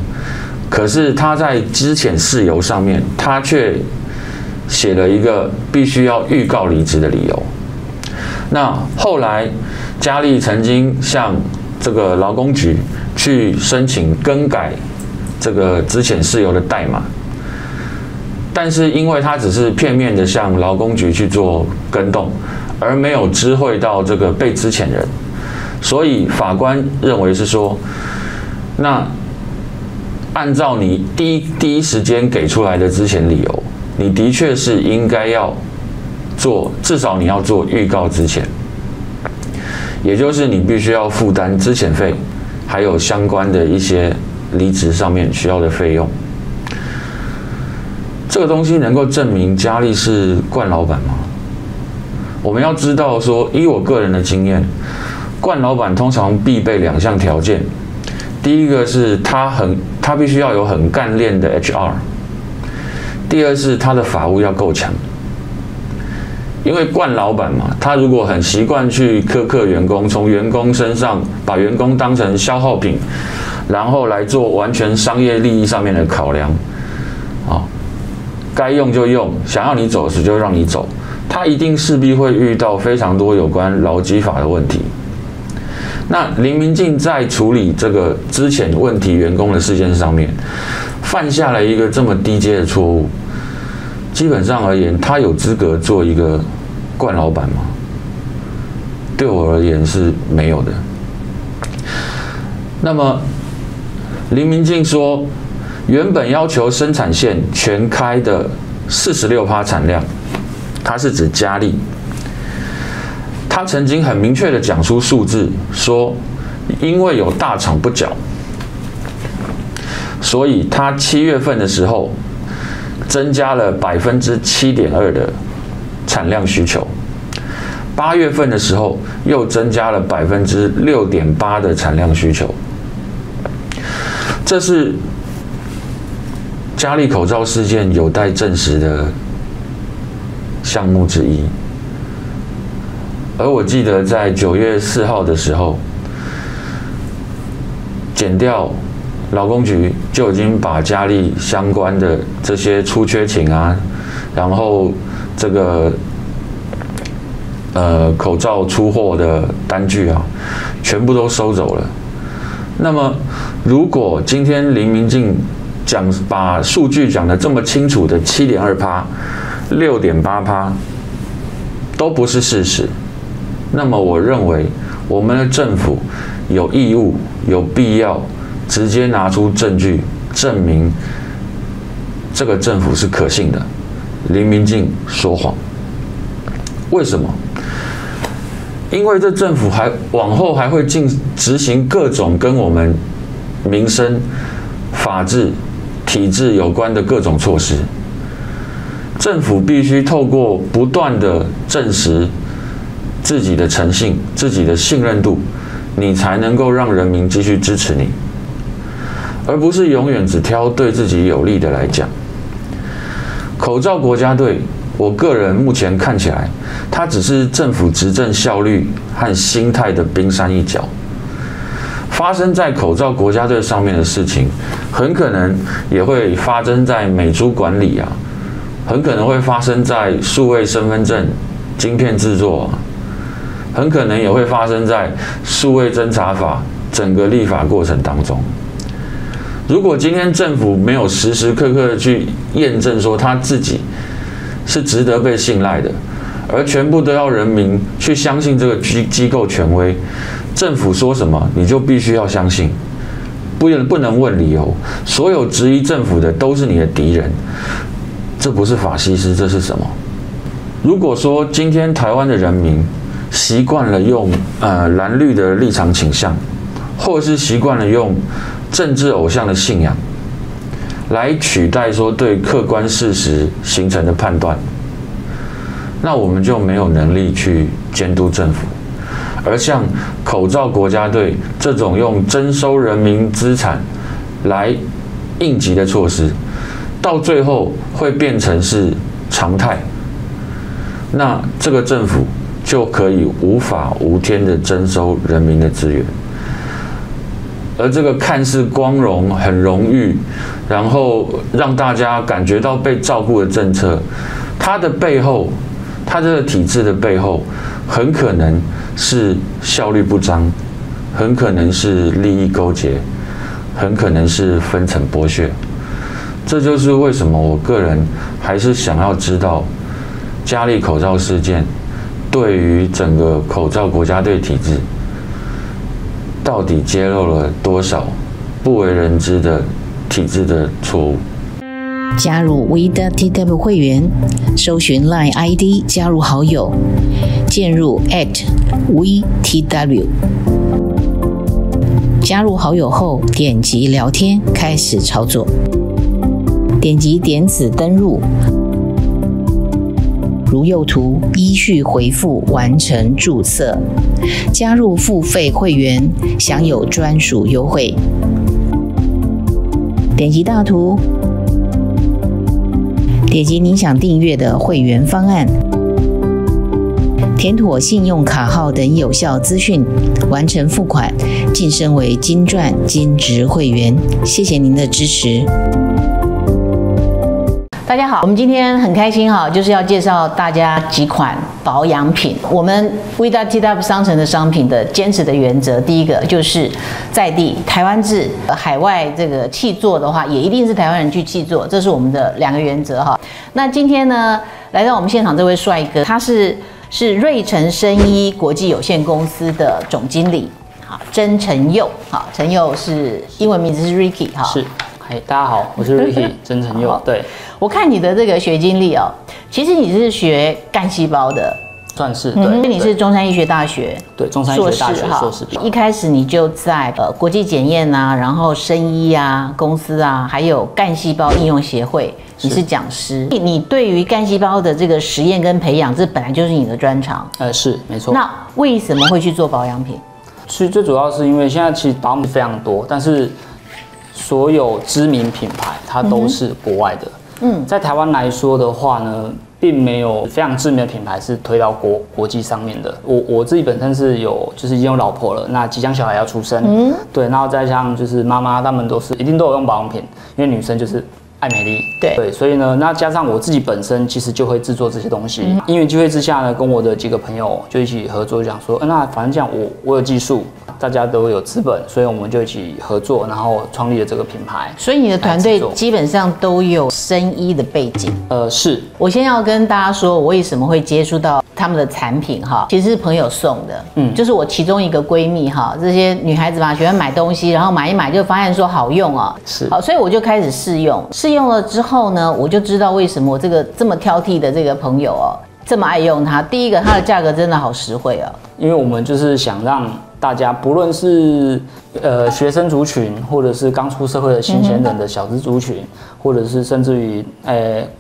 可是他在之前事由上面，他却写了一个必须要预告离职的理由。那后来，加利曾经向这个劳工局去申请更改这个之前事由的代码，但是因为他只是片面的向劳工局去做更动，而没有知会到这个被之前人，所以法官认为是说，那按照你第一时间给出来的之前理由，你的确是应该要做，至少你要做预告之前，也就是你必须要负担之前费，还有相关的一些离职上面需要的费用。这个东西能够证明加利是惯老板吗？我们要知道说，以我个人的经验，惯老板通常必备两项条件，第一个是他必须要有很干练的 HR， 第二是他的法务要够强。因为惯老板嘛，他如果很习惯去苛刻员工，从员工身上把员工当成消耗品，然后来做完全商业利益上面的考量，啊，该用就用，想要你走时就让你走，他一定势必会遇到非常多有关劳基法的问题。那林明进在处理这个之前问题员工的事件上面，犯下了一个这么低阶的错误。基本上而言，他有资格做一个惯老板吗？对我而言是没有的。那么，林明进说，原本要求生产线全开的46%产量，他是指加利。他曾经很明确的讲出数字，说因为有大厂不缴，所以他7月份的时候，增加了7.2%的产量需求，8月份的时候又增加了6.8%的产量需求。这是加利口罩事件有待证实的项目之一。而我记得在9月4号的时候，减掉劳工局就已经把加利相关的这些出缺勤啊，然后这个口罩出货的单据啊，全部都收走了。那么，如果今天林明进把数据讲得这么清楚的7.2%、6.8%都不是事实，那么我认为我们的政府有义务、有必要直接拿出证据证明这个政府是可信的，林明进说谎。为什么？因为这政府往后还会执行各种跟我们民生、法治、体制有关的各种措施。政府必须透过不断的证实自己的诚信、自己的信任度，你才能够让人民继续支持你。而不是永远只挑对自己有利的来讲。口罩国家队，我个人目前看起来，它只是政府执政效率和心态的冰山一角。发生在口罩国家队上面的事情，很可能也会发生在美猪管理啊，很可能会发生在数位身份证晶片制作啊，很可能也会发生在数位侦查法整个立法过程当中。如果今天政府没有时时刻刻的去验证说他自己是值得被信赖的，而全部都要人民去相信这个机构权威，政府说什么你就必须要相信，不能问理由，所有质疑政府的都是你的敌人，这不是法西斯，这是什么？如果说今天台湾的人民习惯了用蓝绿的立场倾向，或是习惯了用政治偶像的信仰来取代说对客观事实形成的判断，那我们就没有能力去监督政府。而像口罩国家队这种用征收人民资产来应急的措施，到最后会变成是常态，那这个政府就可以无法无天的征收人民的资源。而这个看似光荣、很荣誉，然后让大家感觉到被照顾的政策，它的背后，它这个体制的背后，很可能是效率不彰，很可能是利益勾结，很可能是分层剥削。这就是为什么我个人还是想要知道加利口罩事件对于整个口罩国家队体制到底揭露了多少不为人知的体制的错误。加入 WE.TW 会员，搜寻 LINE ID 加入好友，进入 @WE.TW。加入好友后，点击聊天开始操作，点击点子登入，如右图依序回复完成注册。加入付费会员，享有专属优惠。点击大图，点击您想订阅的会员方案，填妥信用卡号等有效资讯，完成付款，晋升为金钻金职会员。谢谢您的支持。大家好，我们今天很开心哈，就是要介绍大家几款保养品。我们 WE.TW 商城的商品的坚持的原则，第一个就是在地台湾制，海外这个契作的话，也一定是台湾人去契作，这是我们的两个原则哈。那今天呢，来到我们现场这位帅哥，他是瑞诚生医国际有限公司的总经理，好，曾承佑，好，承佑是英文名字是 Ricky 哈，是。哎，大家好，我是 Ricky 曾承佑。对，我看你的这个学经历哦，其实你是学干细胞的，算是对。因为你是中山医学大学，对，中山医学大学硕士。一开始你就在国际检验啊，然后生医啊公司啊，还有干细胞应用协会，你是讲师。你对于干细胞的这个实验跟培养，这本来就是你的专长。是没错。那为什么会去做保养品？其实最主要是因为现在其实保养品非常多，但是所有知名品牌，它都是国外的。嗯，在台湾来说的话呢，并没有非常知名的品牌是推到国际上面的。我自己本身是有，就是已经有老婆了，那即将小孩要出生，对，然后再像就是妈妈，他们都是一定都有用保养品，因为女生就是爱美丽，对，所以呢，那加上我自己本身其实就会制作这些东西，因为机会之下呢，跟我的几个朋友就一起合作，就想说，那反正这样我有技术。大家都有资本，所以我们就一起合作，然后创立了这个品牌。所以你的团队基本上都有生医的背景。是。我先要跟大家说，我为什么会接触到他们的产品哈，其实是朋友送的。就是我其中一个闺蜜哈，这些女孩子嘛，喜欢买东西，然后买一买就发现说好用哦。是。好，所以我就开始试用。试用了之后呢，我就知道为什么我这个这么挑剔的这个朋友哦，这么爱用它。第一个，它的价格真的好实惠哦。因为我们就是想让大家不论是学生族群，或者是刚出社会的新鲜人的小资族群，或者是甚至于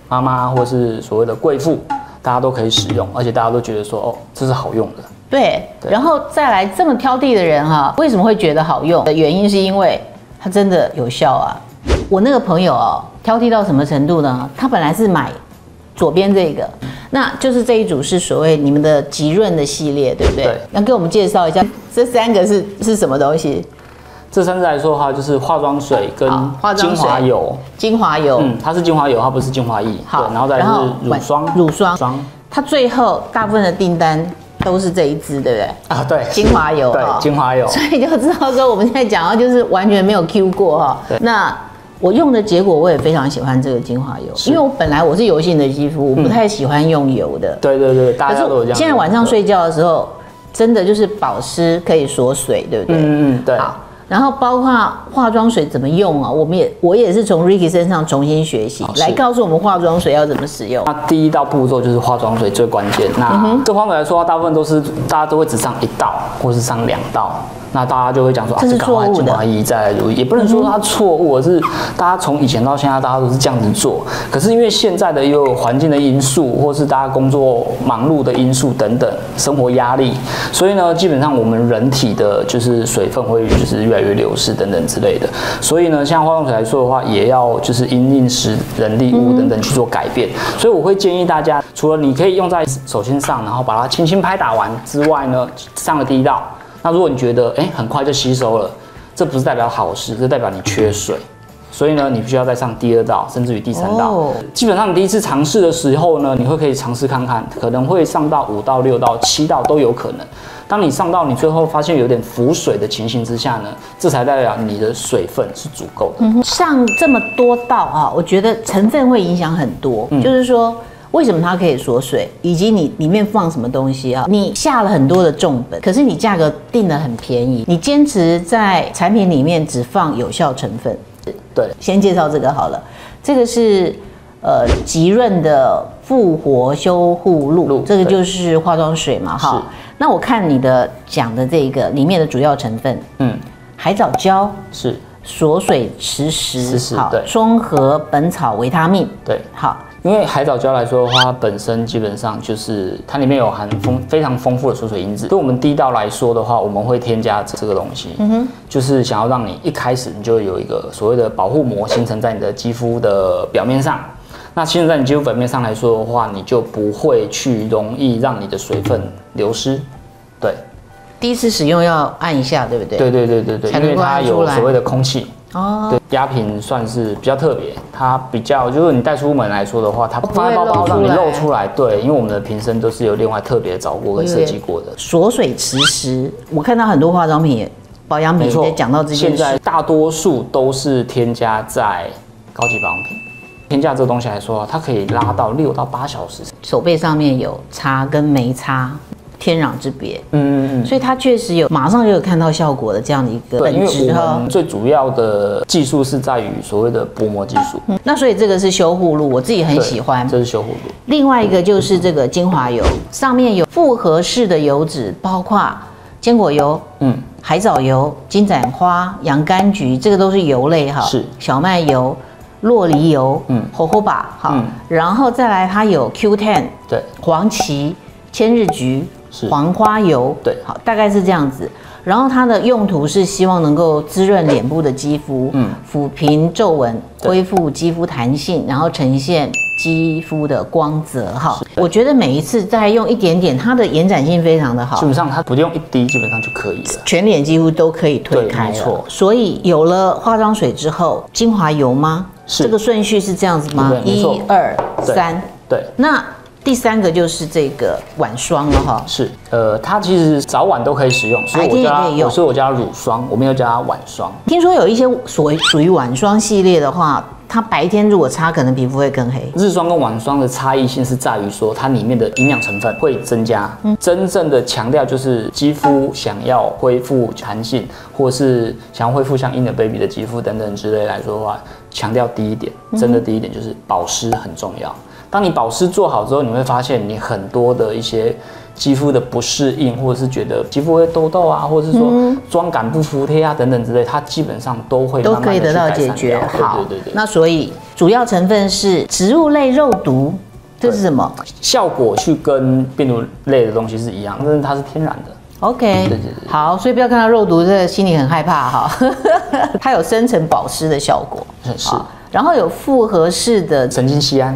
妈妈或是所谓的贵妇，大家都可以使用，而且大家都觉得说哦，这是好用的。对，然后再来这么挑剔的人哈，为什么会觉得好用？原因是因为它真的有效啊。我那个朋友哦，挑剔到什么程度呢？他本来是买左边这个。那就是这一组是所谓你们的极润的系列，对不对？对。那给我们介绍一下这三个是什么东西？这三个来说的话，就是化妆水跟精华油。精华油，它是精华油，它不是精华液。好，然后再是乳霜。乳霜，它最后大部分的订单都是这一支，对不对？啊，对，精华油。对，精华油。所以就知道说我们现在讲到就是完全没有 Q 过哈。那我用的结果，我也非常喜欢这个精华油，因为我本来我是油性的肌肤，我不太喜欢用油的。对，大家都有这样。现在晚上睡觉的时候，真的就是保湿可以锁水，对不对？对。好，然后包括化妆水怎么用啊，我也是从 Ricky 身上重新学习，来告诉我们化妆水要怎么使用。那第一道步骤就是化妆水最关键。那对化妆水来说，大部分都是大家都会只上一道，或是上两道。那大家就会讲说，这是错误的，也不能说它错误，是大家从以前到现在，大家都是这样子做。可是因为现在的又有环境的因素，或是大家工作忙碌的因素等等，生活压力，所以呢，基本上我们人体的就是水分会就是越来越流失等等之类的。所以呢，像化妆水来说的话，也要就是因应时人力物等等去做改变。所以我会建议大家，除了你可以用在手心上，然后把它轻轻拍打完之外呢，上了第一道。那如果你觉得很快就吸收了，这不是代表好事，这代表你缺水。所以呢，你必须要再上第二道，甚至于第三道。基本上你第一次尝试的时候呢，你会可以尝试看看，可能会上到5到6到7道都有可能。当你上到你最后发现有点浮水的情形之下呢，这才代表你的水分是足够的。上这么多道啊，我觉得成分会影响很多，就是说。 为什么它可以锁水，以及你里面放什么东西啊？你下了很多的重本，可是你价格定得很便宜，你坚持在产品里面只放有效成分。对，先介绍这个好了，这个是极润的复活修护露，这个就是化妆水嘛，哈。那我看你的讲的这个里面的主要成分，海藻胶是锁水磁石，好，综合本草维他命，对，好。 因为海藻胶来说的话，它本身基本上就是它里面有含非常丰富的锁水因子。对我们第一道来说的话，我们会添加这个东西，就是想要让你一开始你就有一个所谓的保护膜形成在你的肌肤的表面上。那形成在你肌肤表面上来说的话，你就不会去容易让你的水分流失。对，第一次使用要按一下，对不对？对，因为它有所谓的空气。 哦，对，压瓶算是比较特别，它比较就是你带出门来说的话，它放在包包让你露出来，对，因为我们的瓶身都是有另外特别找过跟设计过的。锁水磁石，我看到很多化妆品、保养品也讲到这件事，现在大多数都是添加在高级保养品。 天价这个东西来说，它可以拉到6到8小时。手背上面有擦跟没擦，天壤之别。所以它确实有马上就有看到效果的这样的一个本质哈。最主要的技术是在于所谓的薄膜技术。那所以这个是修护露，我自己很喜欢。这是修护露。另外一个就是这个精华油，上面有复合式的油脂，包括坚果油。海藻油、金盏花、洋甘菊，这个都是油类哈。是。小麦油。 洛梨油，jojoba 好，然后再来它有 Q10， 对，黄芪、千日菊、黄花油，对，好，大概是这样子。然后它的用途是希望能够滋润脸部的肌肤，抚平皱纹，恢复肌肤弹性，然后呈现肌肤的光泽哈。我觉得每一次再用一点点，它的延展性非常的好，基本上它不用一滴，基本上就可以了，全脸几乎都可以推开了。没错。所以有了化妆水之后，精华油吗？ 这个顺序是这样子吗？1、2、3。对，那第三个就是这个晚霜了哈。是，它其实早晚都可以使用，所以我加乳霜，我没有加晚霜。听说有一些属于晚霜系列的话，它白天如果擦，可能皮肤会更黑。日霜跟晚霜的差异性是在于说，它里面的营养成分会增加，真正的强调就是肌肤想要恢复弹性，或是想要恢复像婴儿 baby 的肌肤等等之类来说的话。 强调第一点，真的第一点就是保湿很重要。当你保湿做好之后，你会发现你很多的一些肌肤的不适应，或者是觉得肌肤会痘痘啊，或者是说妆感不服帖啊等等之类，它基本上都会慢慢地去改善掉，都可以得到解决。好，对。那所以主要成分是植物类肉毒，这是什么？效果去跟病毒类的东西是一样，但是它是天然的。 OK， 好，所以不要看到肉毒，这个心里很害怕哈。它有深层保湿的效果，是，然后有复合式的神经酰胺，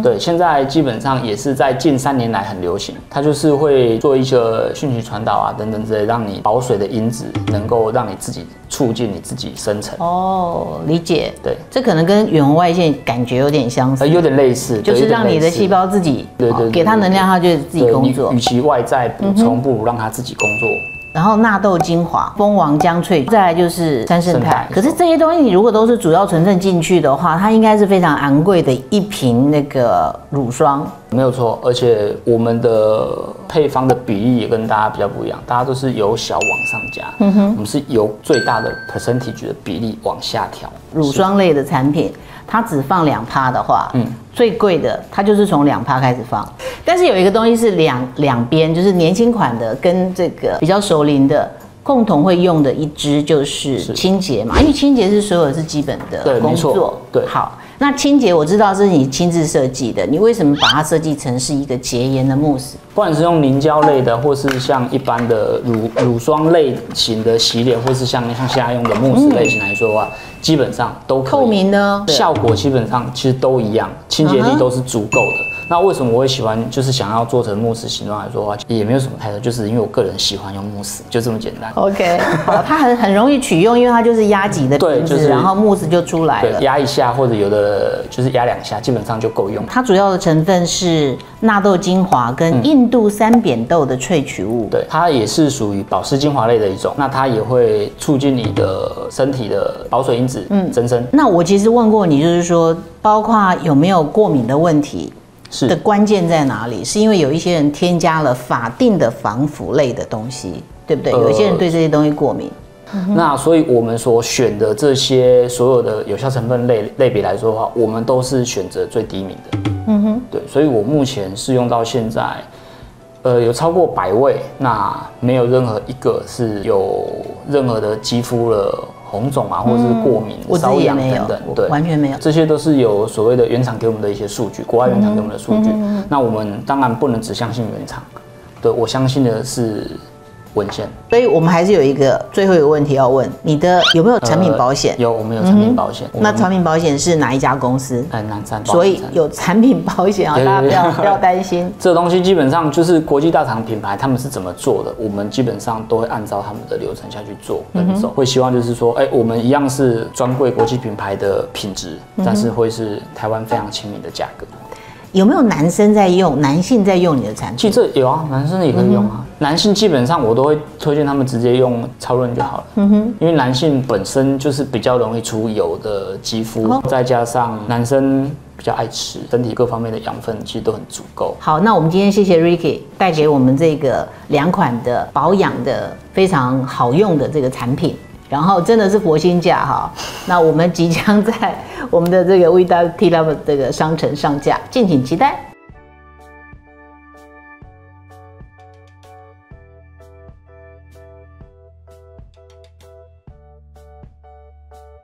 对，现在基本上也是在近3年来很流行，它就是会做一些讯息传导啊等等之类，让你保水的因子能够让你自己促进你自己生成。哦，理解，对，这可能跟远红外线感觉有点相似，有点类似，就是让你的细胞自己。 对，给它能量，它就自己工作。与其外在补充，不如让它自己工作。然后纳豆精华、蜂王浆萃，再来就是三胜肽。可是这些东西，你如果都是主要成分进去的话，它应该是非常昂贵的一瓶那个乳霜。没有错，而且我们的配方的比例也跟大家比较不一样，大家都是由小往上加，我们是由最大的 percentage 的比例往下调。乳霜类的产品。 它只放2%的话，最贵的它就是从2%开始放。但是有一个东西是两边，就是年轻款的跟这个比较熟龄的共同会用的一支，就是清洁嘛，因为清洁是所有是基本的工作。对，好，那清洁我知道是你亲自设计的，你为什么把它设计成是一个洁颜的慕斯？不管是用凝胶类的，或是像一般的乳霜类型的洗脸，或是像现在用的慕斯类型来说啊。 基本上都可以透明呢，效果基本上其实都一样，清洁力都是足够的。那为什么我会喜欢，就是想要做成慕斯形状来说的话，也没有什么太多，就是因为我个人喜欢用慕斯，就这么简单。OK， 好，它很容易取用，因为它就是压挤的瓶子，就是、然后慕斯就出来了。对，压一下或者有的就是压两下，基本上就够用。它主要的成分是纳豆精华跟印度三扁豆的萃取物。对，它也是属于保湿精华类的一种。那它也会促进你的身体的保水因子增生。那我其实问过你，就是说，包括有没有过敏的问题。 是的关键在哪里？是因为有一些人添加了法定的防腐类的东西，对不对？有一些人对这些东西过敏。那所以我们所选的这些所有的有效成分类别来说的话，我们都是选择最低敏的。嗯哼，对。所以我目前试用到现在，有超过100位，那没有任何一个是有任何的肌肤了。 红肿啊，或者是过敏、瘙痒等等，对，完全没有，这些都是有所谓的原厂给我们的一些数据，国外原厂给我们的数据。那我们当然不能只相信原厂，对我相信的是文献。所以我们还是有一个最后一个问题要问，你的有没有产品保险？有，我们有产品保险。那产品保险是哪一家公司？南山。所以有产品保险啊，大家不要担心。这东西基本上就是国际大厂品牌他们是怎么做的，我们基本上都会按照他们的流程下去做跟走，会希望就是说，哎，我们一样是专柜国际品牌的品质，但是会是台湾非常亲民的价格。 有没有男生在用？男性在用你的产品？其实有啊，男生也可以用啊。男性基本上我都会推荐他们直接用超润就好了。嗯哼，因为男性本身就是比较容易出油的肌肤，哦、再加上男生比较爱吃，身体各方面的养分其实都很足够。好，那我们今天谢谢 Ricky 带给我们这个2款的保养的非常好用的这个产品。 然后真的是佛心价哈，那我们即将在我们的这个WE.TW 这个商城上架，敬请期待。